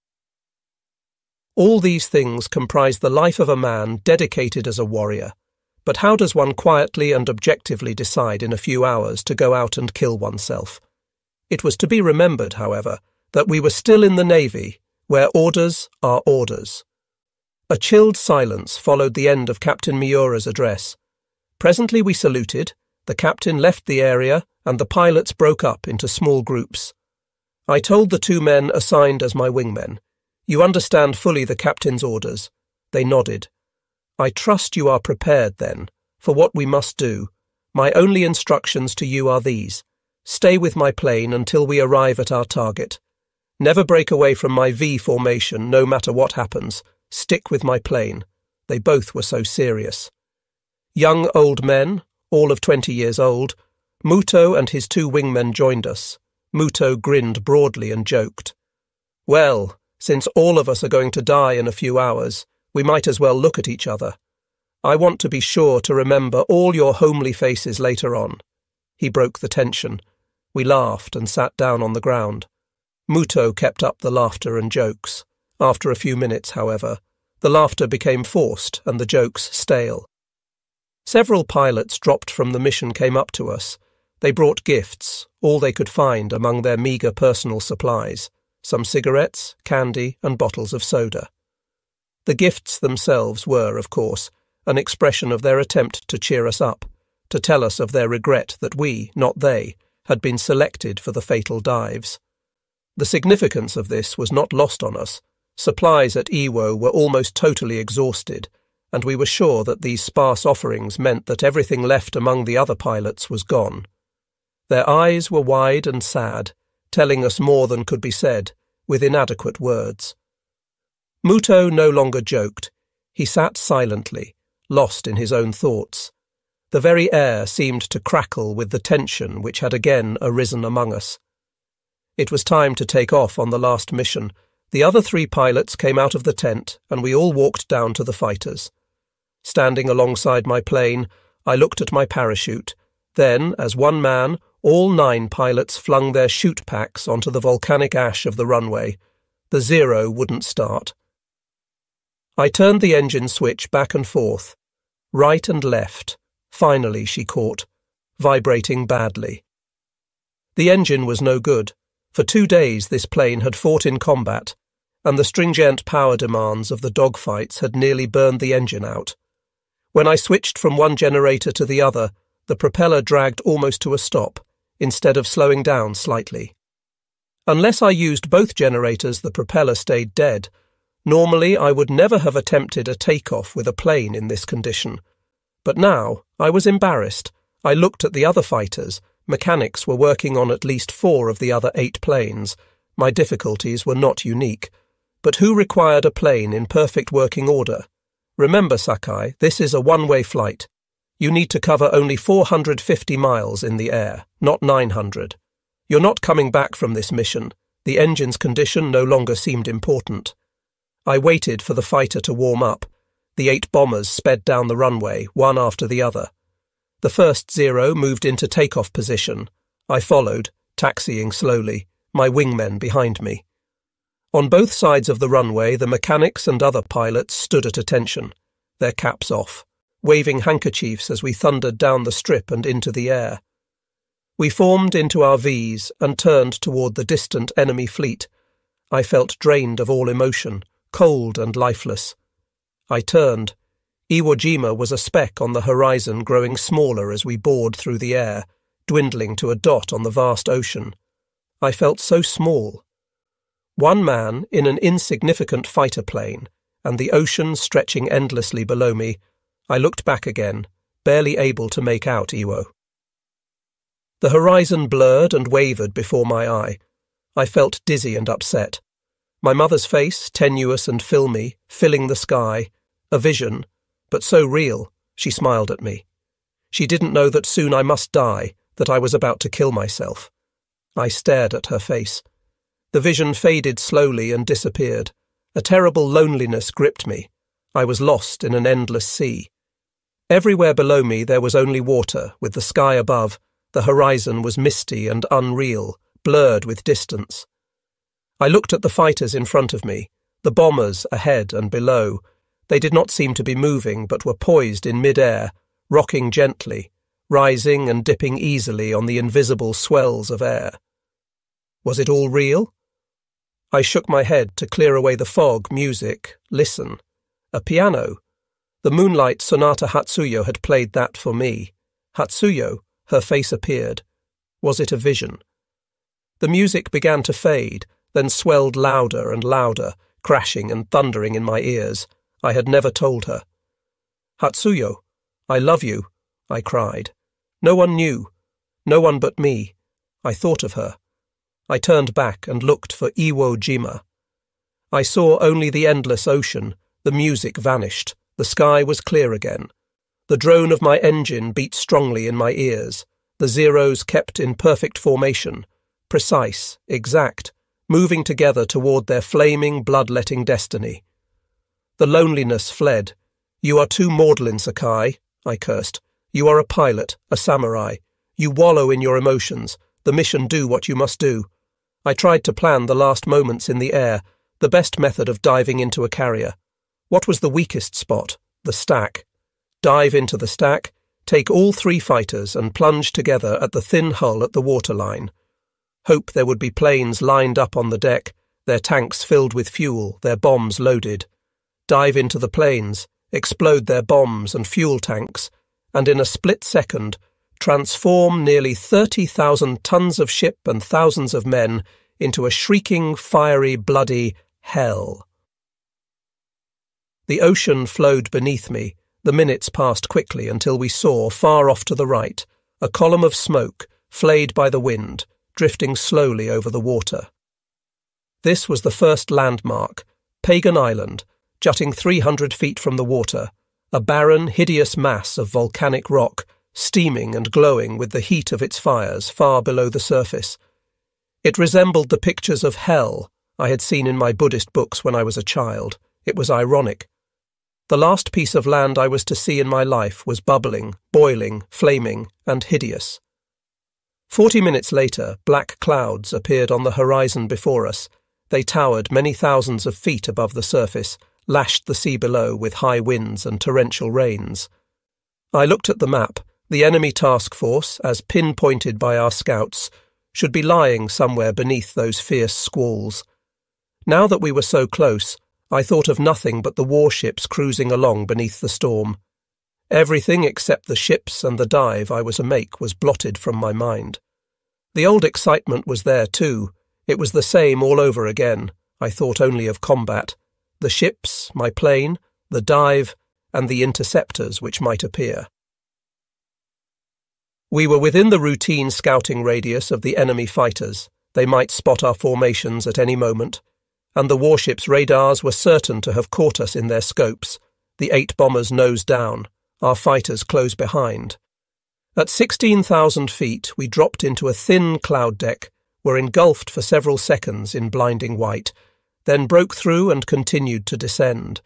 All these things comprise the life of a man dedicated as a warrior, but how does one quietly and objectively decide in a few hours to go out and kill oneself? It was to be remembered, however, that we were still in the Navy, where orders are orders. A chilled silence followed the end of Captain Miura's address. Presently we saluted, the captain left the area, and the pilots broke up into small groups. I told the two men assigned as my wingmen, "You understand fully the captain's orders." They nodded. "I trust you are prepared, then, for what we must do. My only instructions to you are these. Stay with my plane until we arrive at our target. Never break away from my V formation, no matter what happens. Stick with my plane." They both were so serious. Young old men, all of 20 years old, Muto and his two wingmen joined us. Muto grinned broadly and joked. "Well, since all of us are going to die in a few hours, we might as well look at each other. I want to be sure to remember all your homely faces later on." He broke the tension. We laughed and sat down on the ground. Muto kept up the laughter and jokes. After a few minutes, however, the laughter became forced and the jokes stale. Several pilots dropped from the mission came up to us. They brought gifts, all they could find among their meagre personal supplies, some cigarettes, candy, and bottles of soda. The gifts themselves were, of course, an expression of their attempt to cheer us up, to tell us of their regret that we, not they, had been selected for the fatal dives. The significance of this was not lost on us. Supplies at Iwo were almost totally exhausted, and we were sure that these sparse offerings meant that everything left among the other pilots was gone. Their eyes were wide and sad, telling us more than could be said, with inadequate words. Muto no longer joked. He sat silently, lost in his own thoughts. The very air seemed to crackle with the tension which had again arisen among us. It was time to take off on the last mission. The other three pilots came out of the tent, and we all walked down to the fighters. Standing alongside my plane, I looked at my parachute. Then, as one man, all 9 pilots flung their chute packs onto the volcanic ash of the runway. The Zero wouldn't start. I turned the engine switch back and forth, right and left. Finally she caught, vibrating badly. The engine was no good. For 2 days this plane had fought in combat, and the stringent power demands of the dogfights had nearly burned the engine out. When I switched from one generator to the other, the propeller dragged almost to a stop, instead of slowing down slightly. Unless I used both generators, the propeller stayed dead. Normally, I would never have attempted a takeoff with a plane in this condition. But now, I was embarrassed. I looked at the other fighters. Mechanics were working on at least 4 of the other 8 planes. My difficulties were not unique. But who required a plane in perfect working order? Remember, Sakai, this is a one-way flight. You need to cover only 450 miles in the air, not 900. You're not coming back from this mission. The engine's condition no longer seemed important. I waited for the fighter to warm up. The 8 bombers sped down the runway, one after the other. The first Zero moved into takeoff position. I followed, taxiing slowly, my wingmen behind me. On both sides of the runway, the mechanics and other pilots stood at attention, their caps off, waving handkerchiefs as we thundered down the strip and into the air. We formed into our Vs and turned toward the distant enemy fleet. I felt drained of all emotion, cold and lifeless. I turned. Iwo Jima was a speck on the horizon, growing smaller as we bored through the air, dwindling to a dot on the vast ocean. I felt so small. One man in an insignificant fighter plane, and the ocean stretching endlessly below me. I looked back again, barely able to make out Iwo. The horizon blurred and wavered before my eye. I felt dizzy and upset. My mother's face, tenuous and filmy, filling the sky, a vision, but so real, she smiled at me. She didn't know that soon I must die, that I was about to kill myself. I stared at her face. The vision faded slowly and disappeared. A terrible loneliness gripped me. I was lost in an endless sea. Everywhere below me there was only water, with the sky above. The horizon was misty and unreal, blurred with distance. I looked at the fighters in front of me, the bombers ahead and below. They did not seem to be moving, but were poised in mid-air, rocking gently, rising and dipping easily on the invisible swells of air. Was it all real? I shook my head to clear away the fog, music, listen. A piano. The Moonlight Sonata Hatsuyo had played that for me. Hatsuyo, her face appeared. Was it a vision? The music began to fade, then swelled louder and louder, crashing and thundering in my ears. I had never told her. Hatsuyo, I love you, I cried. No one knew. No one but me. I thought of her. I turned back and looked for Iwo Jima. I saw only the endless ocean. The music vanished. The sky was clear again. The drone of my engine beat strongly in my ears. The Zeros kept in perfect formation, precise, exact, moving together toward their flaming, bloodletting destiny. The loneliness fled. You are too maudlin, Sakai, I cursed. You are a pilot, a samurai. You wallow in your emotions. The mission, do what you must do. I tried to plan the last moments in the air, the best method of diving into a carrier. What was the weakest spot? The stack. Dive into the stack, take all three fighters and plunge together at the thin hull at the waterline. Hope there would be planes lined up on the deck, their tanks filled with fuel, their bombs loaded. Dive into the planes, explode their bombs and fuel tanks, and in a split second, transform nearly 30,000 tons of ship and thousands of men into a shrieking, fiery, bloody hell. The ocean flowed beneath me. The minutes passed quickly until we saw, far off to the right, a column of smoke, flayed by the wind, drifting slowly over the water. This was the first landmark, Pagan Island, jutting 300 feet from the water, a barren, hideous mass of volcanic rock, steaming and glowing with the heat of its fires far below the surface. It resembled the pictures of hell I had seen in my Buddhist books when I was a child. It was ironic. The last piece of land I was to see in my life was bubbling, boiling, flaming, and hideous. 40 minutes later, black clouds appeared on the horizon before us. They towered many thousands of feet above the surface, lashed the sea below with high winds and torrential rains. I looked at the map. The enemy task force, as pinpointed by our scouts, should be lying somewhere beneath those fierce squalls. Now that we were so close, I thought of nothing but the warships cruising along beneath the storm. Everything except the ships and the dive I was to make was blotted from my mind. The old excitement was there too. It was the same all over again. I thought only of combat. The ships, my plane, the dive, and the interceptors which might appear. We were within the routine scouting radius of the enemy fighters. They might spot our formations at any moment, and the warship's radars were certain to have caught us in their scopes, the 8 bombers nose down, our fighters close behind. At 16,000 feet, we dropped into a thin cloud deck, were engulfed for several seconds in blinding white, then broke through and continued to descend.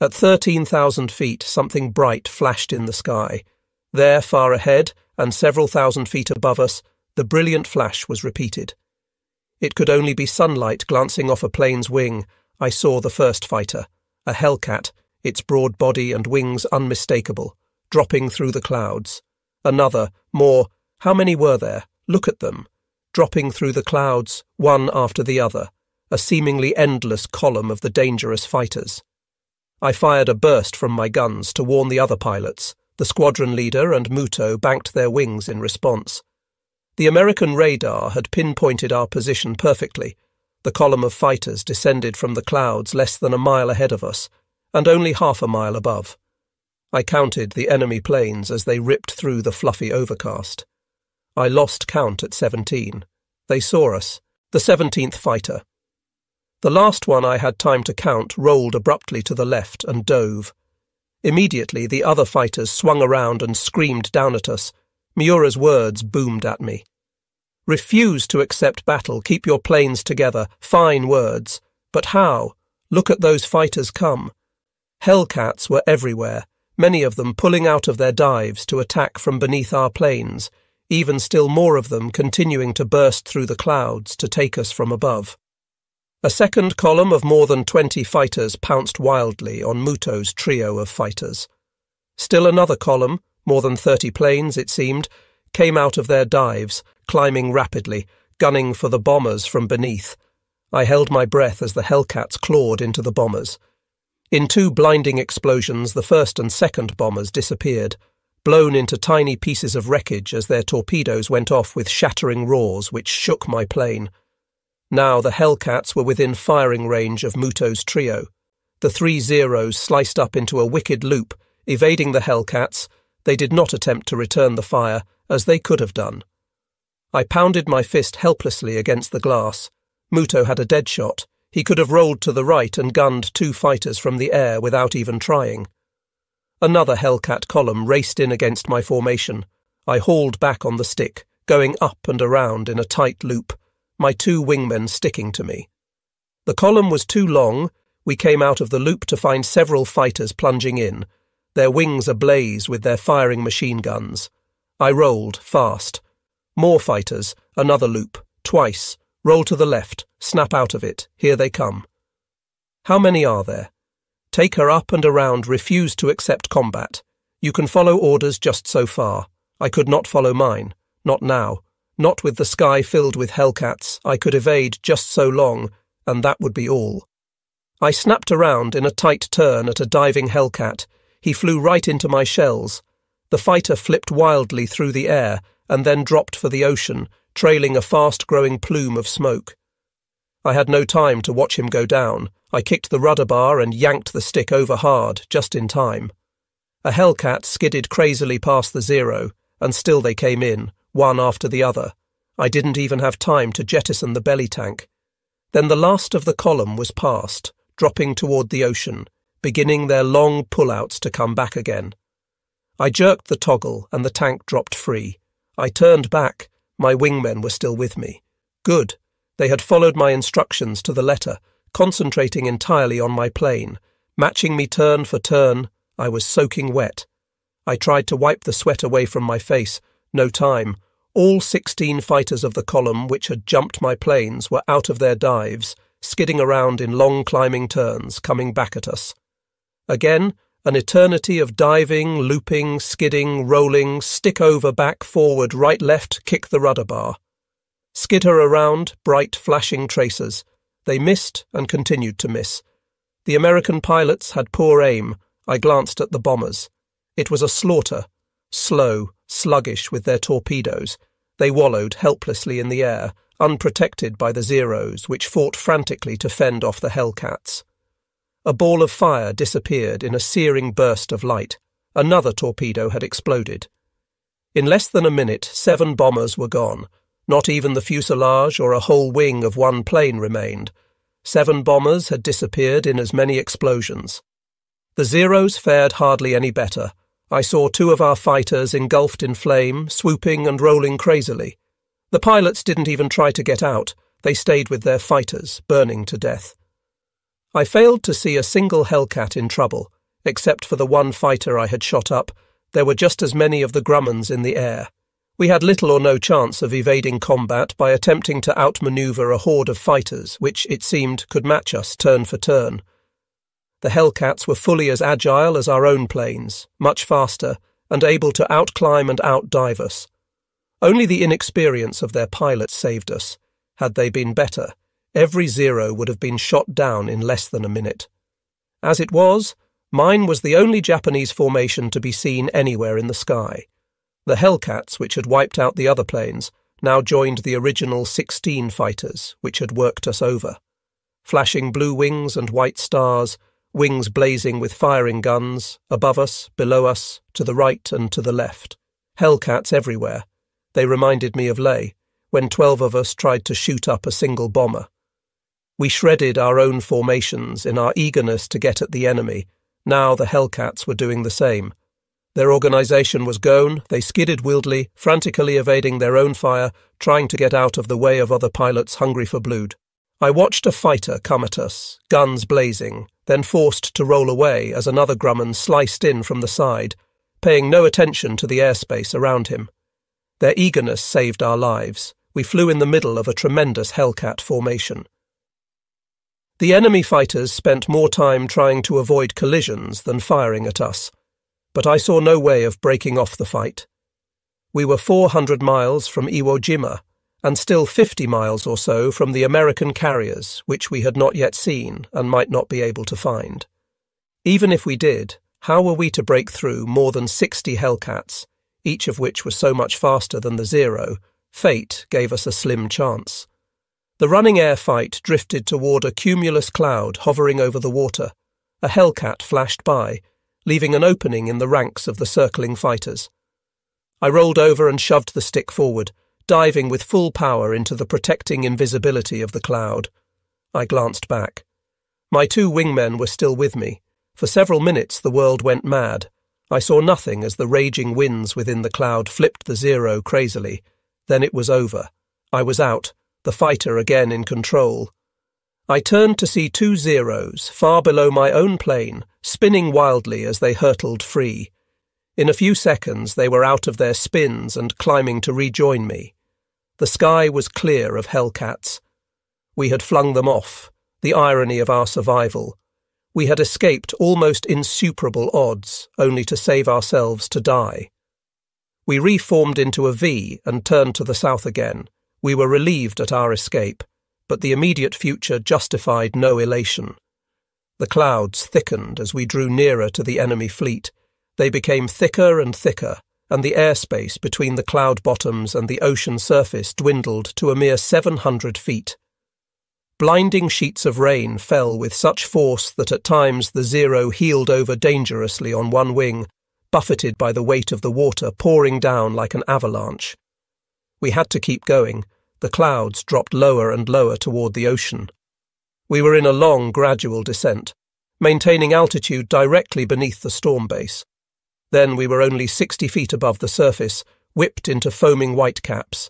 At 13,000 feet, something bright flashed in the sky. There, far ahead, and several thousand feet above us, the brilliant flash was repeated. It could only be sunlight glancing off a plane's wing. I saw the first fighter, a Hellcat, its broad body and wings unmistakable, dropping through the clouds. Another, more, how many were there? Look at them. Dropping through the clouds, one after the other, a seemingly endless column of the dangerous fighters. I fired a burst from my guns to warn the other pilots. The squadron leader and Muto banked their wings in response. The American radar had pinpointed our position perfectly. The column of fighters descended from the clouds less than a mile ahead of us, and only half a mile above. I counted the enemy planes as they ripped through the fluffy overcast. I lost count at 17. They saw us, the 17th fighter. The last one I had time to count rolled abruptly to the left and dove. Immediately the other fighters swung around and screamed down at us. Miura's words boomed at me. Refuse to accept battle, keep your planes together, fine words. But how? Look at those fighters come. Hellcats were everywhere, many of them pulling out of their dives to attack from beneath our planes, even still more of them continuing to burst through the clouds to take us from above. A second column of more than 20 fighters pounced wildly on Muto's trio of fighters. Still another column, more than 30 planes it seemed, came out of their dives, climbing rapidly, gunning for the bombers from beneath. I held my breath as the Hellcats clawed into the bombers. In two blinding explosions, the first and second bombers disappeared, blown into tiny pieces of wreckage as their torpedoes went off with shattering roars which shook my plane. Now the Hellcats were within firing range of Muto's trio. The 3 Zeros sliced up into a wicked loop, evading the Hellcats. They did not attempt to return the fire, as they could have done. I pounded my fist helplessly against the glass. Muto had a dead shot. He could have rolled to the right and gunned 2 fighters from the air without even trying. Another Hellcat column raced in against my formation. I hauled back on the stick, going up and around in a tight loop, my 2 wingmen sticking to me. The column was too long. We came out of the loop to find several fighters plunging in, their wings ablaze with their firing machine guns. I rolled, fast. More fighters, another loop, twice, roll to the left, snap out of it, here they come. How many are there? Take her up and around, refuse to accept combat. You can follow orders just so far. I could not follow mine. Not now. Not with the sky filled with Hellcats. I could evade just so long, and that would be all. I snapped around in a tight turn at a diving Hellcat. He flew right into my shells. The fighter flipped wildly through the air and then dropped for the ocean, trailing a fast-growing plume of smoke. I had no time to watch him go down. I kicked the rudder bar and yanked the stick over hard, just in time. A Hellcat skidded crazily past the Zero, and still they came in, one after the other. I didn't even have time to jettison the belly tank. Then the last of the column was past, dropping toward the ocean, beginning their long pullouts to come back again. I jerked the toggle, and the tank dropped free. I turned back. My wingmen were still with me. Good. They had followed my instructions to the letter, concentrating entirely on my plane, matching me turn for turn. I was soaking wet. I tried to wipe the sweat away from my face. No time. All 16 fighters of the column which had jumped my planes were out of their dives, skidding around in long climbing turns, coming back at us. Again, an eternity of diving, looping, skidding, rolling, stick over, back, forward, right, left, kick the rudder bar. Skid her around, bright, flashing tracers. They missed and continued to miss. The American pilots had poor aim. I glanced at the bombers. It was a slaughter. Slow, sluggish with their torpedoes. They wallowed helplessly in the air, unprotected by the Zeros, which fought frantically to fend off the Hellcats. A ball of fire disappeared in a searing burst of light. Another torpedo had exploded. In less than a minute, 7 bombers were gone. Not even the fuselage or a whole wing of one plane remained. 7 bombers had disappeared in as many explosions. The Zeros fared hardly any better. I saw 2 of our fighters engulfed in flame, swooping and rolling crazily. The pilots didn't even try to get out. They stayed with their fighters, burning to death. I failed to see a single Hellcat in trouble. Except for the one fighter I had shot up, there were just as many of the Grummans in the air. We had little or no chance of evading combat by attempting to outmaneuver a horde of fighters which, it seemed, could match us turn for turn. The Hellcats were fully as agile as our own planes, much faster, and able to outclimb and outdive us. Only the inexperience of their pilots saved us. Had they been better, every Zero would have been shot down in less than a minute. As it was, mine was the only Japanese formation to be seen anywhere in the sky. The Hellcats, which had wiped out the other planes, now joined the original 16 fighters, which had worked us over. Flashing blue wings and white stars, wings blazing with firing guns, above us, below us, to the right and to the left. Hellcats everywhere. They reminded me of Lae, when 12 of us tried to shoot up a single bomber. We shredded our own formations in our eagerness to get at the enemy. Now the Hellcats were doing the same. Their organization was gone. They skidded wildly, frantically evading their own fire, trying to get out of the way of other pilots hungry for blood. I watched a fighter come at us, guns blazing, then forced to roll away as another Grumman sliced in from the side, paying no attention to the airspace around him. Their eagerness saved our lives. We flew in the middle of a tremendous Hellcat formation. The enemy fighters spent more time trying to avoid collisions than firing at us, but I saw no way of breaking off the fight. We were 400 miles from Iwo Jima, and still 50 miles or so from the American carriers, which we had not yet seen and might not be able to find. Even if we did, how were we to break through more than 60 Hellcats, each of which was so much faster than the Zero? Fate gave us a slim chance. The running air fight drifted toward a cumulus cloud hovering over the water. A Hellcat flashed by, leaving an opening in the ranks of the circling fighters. I rolled over and shoved the stick forward, diving with full power into the protecting invisibility of the cloud. I glanced back. My two wingmen were still with me. For several minutes the world went mad. I saw nothing as the raging winds within the cloud flipped the Zero crazily. Then it was over. I was out, the fighter again in control. I turned to see two Zeros, far below my own plane, spinning wildly as they hurtled free. In a few seconds they were out of their spins and climbing to rejoin me. The sky was clear of Hellcats. We had flung them off, the irony of our survival. We had escaped almost insuperable odds, only to save ourselves to die. We reformed into a V and turned to the south again. We were relieved at our escape, but the immediate future justified no elation. The clouds thickened as we drew nearer to the enemy fleet. They became thicker and thicker, and the airspace between the cloud bottoms and the ocean surface dwindled to a mere 700 feet. Blinding sheets of rain fell with such force that at times the Zero heeled over dangerously on one wing, buffeted by the weight of the water pouring down like an avalanche. We had to keep going. The clouds dropped lower and lower toward the ocean. We were in a long, gradual descent, maintaining altitude directly beneath the storm base. Then we were only 60 feet above the surface, whipped into foaming whitecaps.